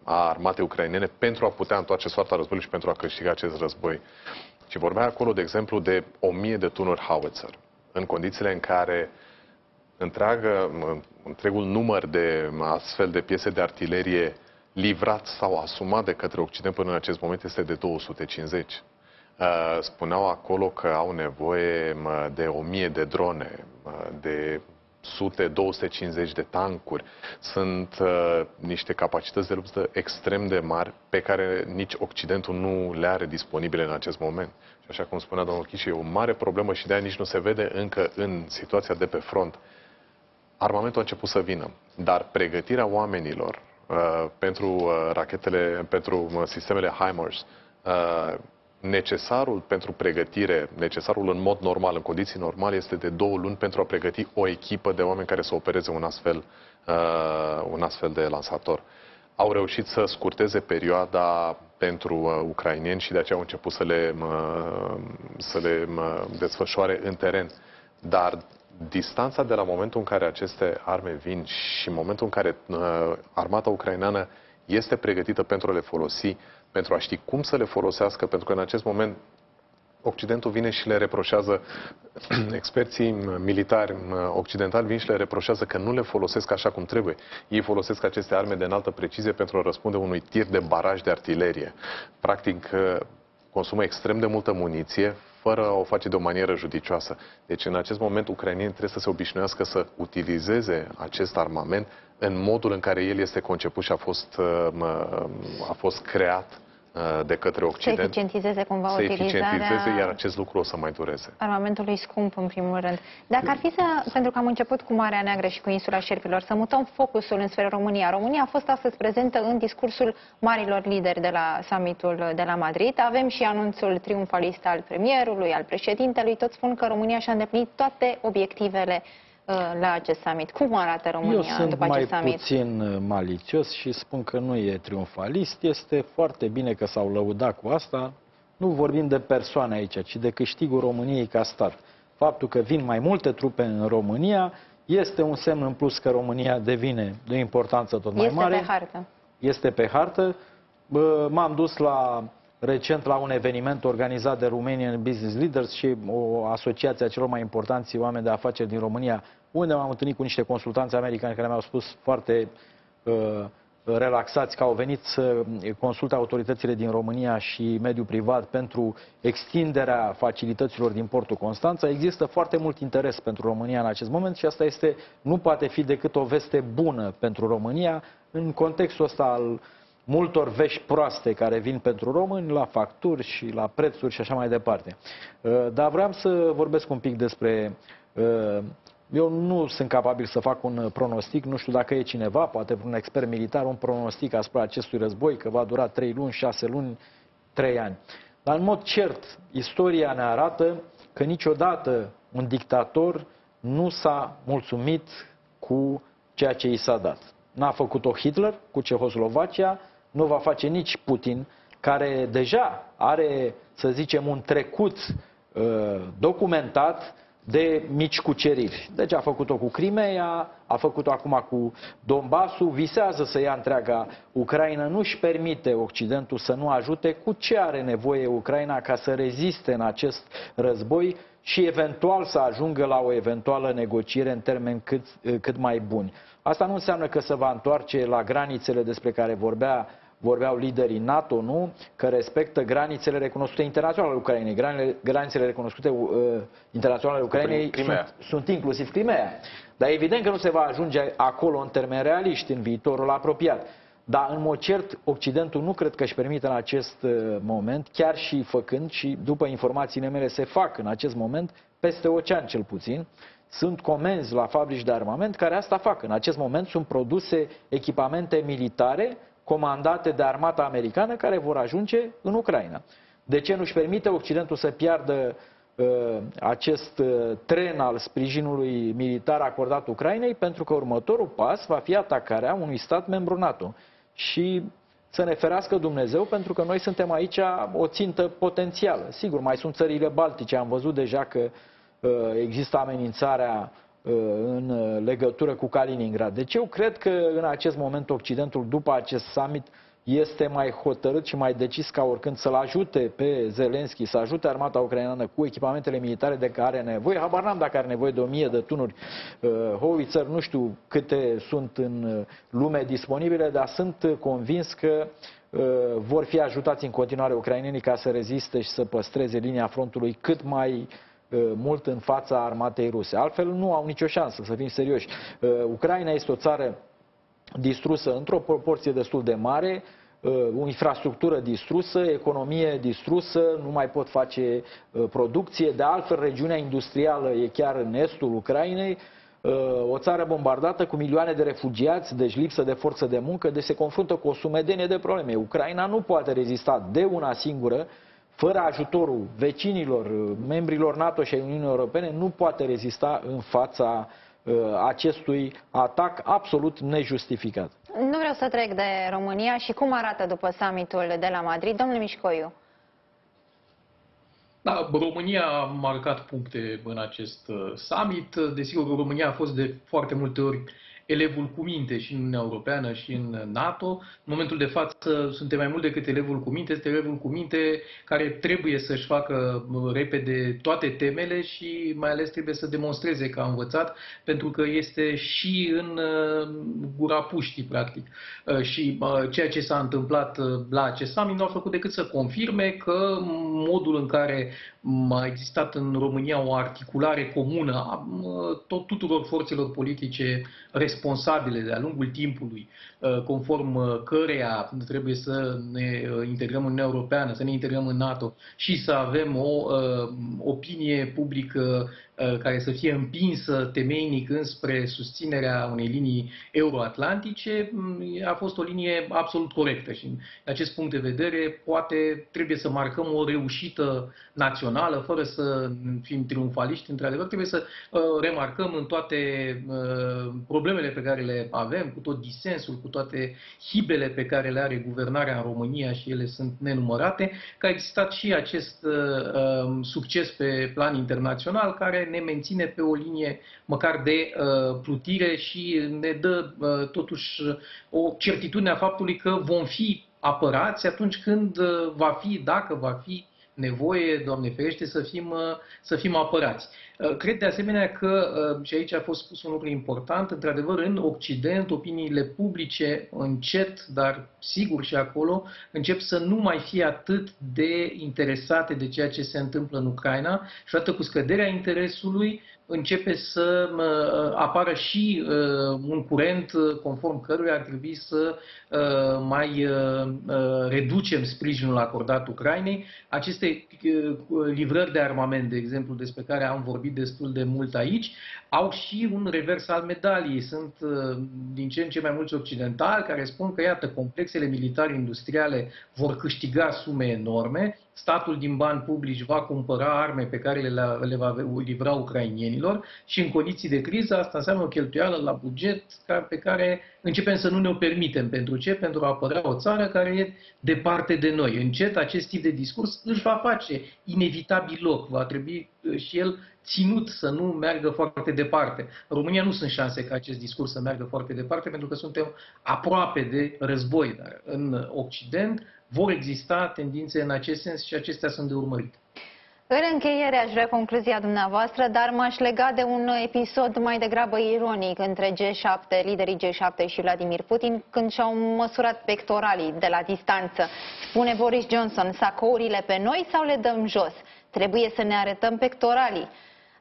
a armatei ucrainene pentru a putea întoarce soarta războiului și pentru a câștiga acest război. Și vorbea acolo, de exemplu, de o mie de tunuri howitzer, în condițiile în care întreagă, întregul număr de astfel de piese de artilerie livrat sau asumat de către Occident până în acest moment este de două sute cincizeci. Spuneau acolo că au nevoie de o mie de drone, de sute, două sute cincizeci de tancuri. Sunt uh, niște capacități de luptă extrem de mari pe care nici Occidentul nu le are disponibile în acest moment. Și așa cum spunea domnul Chis, e o mare problemă și de aia nici nu se vede încă în situația de pe front. Armamentul a început să vină, dar pregătirea oamenilor uh, pentru uh, rachetele, pentru uh, sistemele HIMARS, uh, necesarul pentru pregătire, necesarul în mod normal, în condiții normale, este de două luni pentru a pregăti o echipă de oameni care să opereze un astfel, uh, un astfel de lansator. Au reușit să scurteze perioada pentru uh, ucraineni și de aceea au început să le, uh, să le uh, desfășoare în teren. Dar distanța de la momentul în care aceste arme vin și momentul în care uh, armata ucraineană este pregătită pentru a le folosi, pentru a ști cum să le folosească, pentru că în acest moment Occidentul vine și le reproșează, experții militari occidentali vin și le reproșează că nu le folosesc așa cum trebuie. Ei folosesc aceste arme de înaltă precizie pentru a răspunde unui tir de baraj de artilerie. Practic, consumă extrem de multă muniție, fără a o face de o manieră judicioasă. Deci, în acest moment, ucrainenii trebuie să se obișnuiască să utilizeze acest armament în modul în care el este conceput și a fost, a fost creat de către Occident. Să eficientizeze cumva să utilizarea... eficientizeze, iar acest lucru o să mai dureze. Armamentului scump, în primul rând. Dacă ar fi să... Pentru că am început cu Marea Neagră și cu Insula Șerpilor, să mutăm focusul înspre România. România a fost astăzi prezentă în discursul marilor lideri de la summitul de la Madrid. Avem și anunțul triumfalist al premierului, al președintelui. Toți spun că România și-a îndeplinit toate obiectivele la acest summit. Cum arată România Eu după acest summit? Eu sunt mai puțin malicios și spun că nu e triumfalist. Este foarte bine că s-au lăudat cu asta. Nu vorbim de persoane aici, ci de câștigul României ca stat. Faptul că vin mai multe trupe în România este un semn în plus că România devine de importanță tot mai este mare. Este pe hartă. Este pe hartă. M-am dus la... recent la un eveniment organizat de Romanian Business Leaders și o asociație a celor mai importanți oameni de afaceri din România, unde m-am întâlnit cu niște consultanți americani care mi-au spus foarte uh, relaxați că au venit să consulte autoritățile din România și mediul privat pentru extinderea facilităților din portul Constanța. Există foarte mult interes pentru România în acest moment și asta este, nu poate fi decât o veste bună pentru România în contextul ăsta al multor vești proaste care vin pentru români la facturi și la prețuri și așa mai departe. Dar vreau să vorbesc un pic despre... Eu nu sunt capabil să fac un pronostic, nu știu dacă e cineva, poate un expert militar, un pronostic asupra acestui război, că va dura trei luni, șase luni, trei ani. Dar în mod cert, istoria ne arată că niciodată un dictator nu s-a mulțumit cu ceea ce i s-a dat. N-a făcut-o Hitler cu Cehoslovacia, nu va face nici Putin, care deja are, să zicem, un trecut uh, documentat de mici cuceriri. Deci a făcut-o cu Crimea, a făcut-o acum cu Donbassul, visează să ia întreaga Ucraina, nu-și permite Occidentul să nu ajute cu ce are nevoie Ucraina ca să reziste în acest război și eventual să ajungă la o eventuală negociere în termeni cât, cât mai buni. Asta nu înseamnă că se va întoarce la granițele despre care vorbea, vorbeau liderii NATO, nu? Că respectă granițele recunoscute internaționale ale Ucrainei. Granițele, granițele recunoscute uh, internaționale ale Ucrainei sunt, sunt inclusiv Crimea. Dar evident că nu se va ajunge acolo în termeni realiști în viitorul apropiat. Dar în mod cert, Occidentul nu cred că își permite în acest moment, chiar și făcând, și după informațiile mele se fac în acest moment, peste ocean cel puțin, sunt comenzi la fabrici de armament care asta fac. În acest moment sunt produse echipamente militare comandate de armata americană care vor ajunge în Ucraina. De ce nu-și permite Occidentul să piardă uh, acest uh, tren al sprijinului militar acordat Ucrainei? Pentru că următorul pas va fi atacarea unui stat membru NATO. Și să ne ferească Dumnezeu, pentru că noi suntem aici o țintă potențială. Sigur, mai sunt țările baltice, am văzut deja că există amenințarea în legătură cu Kaliningrad. Deci eu cred că în acest moment Occidentul, după acest summit, este mai hotărât și mai decis ca oricând să-l ajute pe Zelensky, să ajute armata ucraineană cu echipamentele militare de care are nevoie. Habar n-am dacă are nevoie de o mie de tunuri uh, howitzer, nu știu câte sunt în lume disponibile, dar sunt convins că uh, vor fi ajutați în continuare ucrainenii ca să reziste și să păstreze linia frontului cât mai mult în fața armatei ruse. Altfel nu au nicio șansă, să fim serioși. Ucraina este o țară distrusă într-o proporție destul de mare, o infrastructură distrusă, economie distrusă, nu mai pot face producție. De altfel, regiunea industrială e chiar în estul Ucrainei, o țară bombardată cu milioane de refugiați, deci lipsă de forță de muncă, deci se confruntă cu o sumedenie de probleme. Ucraina nu poate rezista de una singură. Fără ajutorul vecinilor, membrilor NATO și ai Uniunii Europene, nu poate rezista în fața uh, acestui atac absolut nejustificat. Nu vreau să trec de România și cum arată după summitul de la Madrid, domnule Mișcoiu? Da, România a marcat puncte în acest summit. Desigur, România a fost de foarte multe ori elevul cu minte și în Uniunea Europeană și în NATO. În momentul de față suntem mai mult decât elevul cu minte, este elevul cu minte care trebuie să-și facă repede toate temele și mai ales trebuie să demonstreze că a învățat, pentru că este și în gura puștii, practic. Și ceea ce s-a întâmplat la acest summit nu a făcut decât să confirme că modul în care a existat în România o articulare comună a tot tuturor forțelor politice responsabile de-a lungul timpului, conform căreia trebuie să ne integrăm în Uniunea Europeană, să ne integrăm în NATO și să avem o opinie publică care să fie împinsă temeinic înspre susținerea unei linii euroatlantice, a fost o linie absolut corectă și, din acest punct de vedere, poate trebuie să marcăm o reușită națională, fără să fim triumfaliști, într-adevăr. Trebuie să remarcăm în toate problemele pe care le avem, cu tot disensul, cu toate hibele pe care le are guvernarea în România și ele sunt nenumărate, că a existat și acest succes pe plan internațional, care ne menține pe o linie măcar de uh, plutire și ne dă uh, totuși o certitudine a faptului că vom fi apărați atunci când uh, va fi, dacă va fi nevoie, Doamne ferește, să fim, uh, să fim apărați. Uh, cred de asemenea că, uh, și aici a fost spus un lucru important, într-adevăr în Occident opiniile publice încet, dar sigur și acolo, încep să nu mai fie atât de interesate de ceea ce se întâmplă în Ucraina și odată cu scăderea interesului începe să apară și un curent conform căruia ar trebui să mai reducem sprijinul acordat Ucrainei. Aceste livrări de armament, de exemplu, despre care am vorbit destul de mult aici, au și un revers al medaliei. Sunt din ce în ce mai mulți occidentali care spun că, iată, complexele militare-industriale vor câștiga sume enorme, statul din bani publici va cumpăra arme pe care le va livra ucrainienilor și în condiții de criză asta înseamnă o cheltuială la buget pe care începem să nu ne-o permitem. Pentru ce? Pentru a apăra o țară care e departe de noi. Încet acest tip de discurs își va face inevitabil loc, va trebui și el ținut să nu meargă foarte departe. În România nu sunt șanse ca acest discurs să meargă foarte departe pentru că suntem aproape de război, dar în Occident vor exista tendințe în acest sens și acestea sunt de urmărit. În încheiere aș vrea concluzia dumneavoastră, dar m-aș lega de un episod mai degrabă ironic între G șapte, liderii G șapte și Vladimir Putin, când și-au măsurat pectoralii de la distanță. Spune Boris Johnson, sacourile pe noi sau le dăm jos? Trebuie să ne arătăm pectoralii.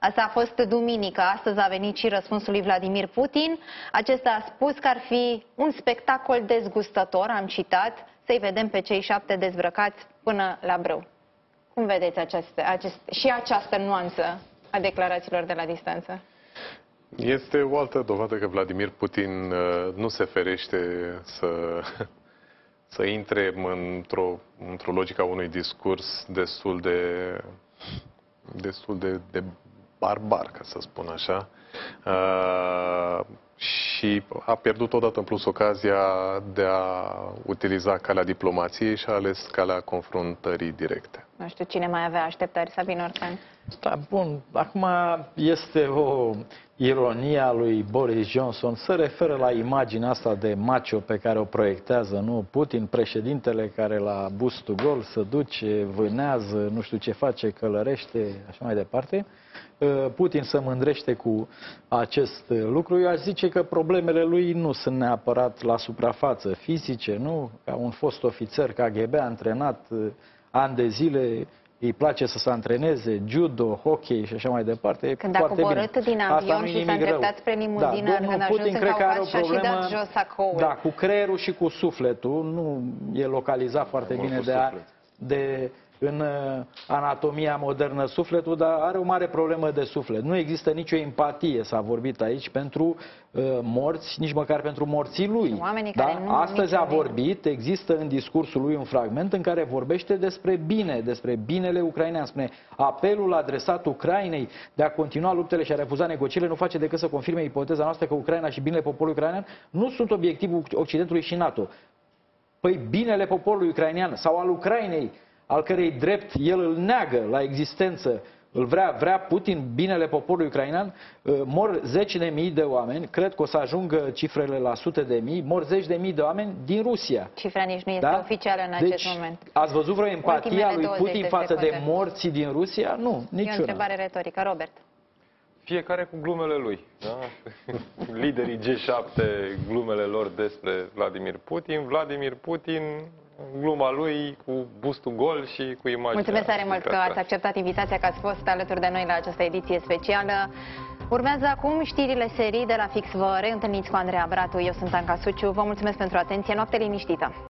Asta a fost duminică, astăzi a venit și răspunsul lui Vladimir Putin. Acesta a spus că ar fi un spectacol dezgustător, am citat, să-i vedem pe cei șapte dezbrăcați până la brâu. Cum vedeți aceste, acest, și această nuanță a declarațiilor de la distanță? Este o altă dovadă că Vladimir Putin nu se ferește să, să intre într-o într-o logică a unui discurs destul de, destul de, de barbar, ca să spun așa. Uh, și a pierdut odată în plus ocazia de a utiliza calea diplomației și a ales calea confruntării directe. Nu știu cine mai avea așteptări, Sabin Orcan. Da, bun. Acum este o ironie a lui Boris Johnson. Se referă la imaginea asta de macho pe care o proiectează, nu? Putin, președintele care la bus to gol se duce, vânează, nu știu ce face, călărește, așa mai departe. Putin se mândrește cu acest lucru. Eu aș zice că problemele lui nu sunt neapărat la suprafață fizice, nu? Ca un fost ofițer K G B antrenat ani de zile, îi place să se antreneze, judo, hockey și așa mai departe. Când a coborât bine din avion și s-a îndreptat spre limuzină, da, când a ajuns în Caucaș și problemă, a și dat jos sacoul. Da, cu creierul și cu sufletul. Nu e localizat foarte am bine de, a, de în anatomia modernă sufletul, dar are o mare problemă de suflet. Nu există nicio empatie, s-a vorbit aici, pentru uh, morți, nici măcar pentru morții lui. Oamenii da? Care nu astăzi a vorbit, există în discursul lui un fragment în care vorbește despre bine, despre binele ucrainean. Spune, apelul adresat Ucrainei de a continua luptele și a refuza negocierile nu face decât să confirme ipoteza noastră că Ucraina și binele poporului ucrainean nu sunt obiectivul Occidentului și NATO. Păi binele poporului ucrainean sau al Ucrainei, al cărei drept el îl neagă la existență, îl vrea, vrea Putin, binele poporului ucrainean, mor zeci de mii de oameni, cred că o să ajungă cifrele la sute de mii, mor zeci de mii de oameni din Rusia. Cifra nici nu este da? oficială în deci, acest moment. Ați văzut vreo empatie a lui Putin față de, de morții din Rusia? Nu, niciuna. E o întrebare retorică. Robert. Fiecare cu glumele lui. Da? Liderii G șapte, glumele lor despre Vladimir Putin. Vladimir Putin... gluma lui cu bustul gol și cu imaginea. Mulțumesc tare mult că ați acceptat invitația, că ați fost alături de noi la această ediție specială. Urmează acum știrile serii de la Fix. Vă reîntâlniți cu Andreea Bratu, eu sunt Anca Suciu. Vă mulțumesc pentru atenție, noapte liniștită!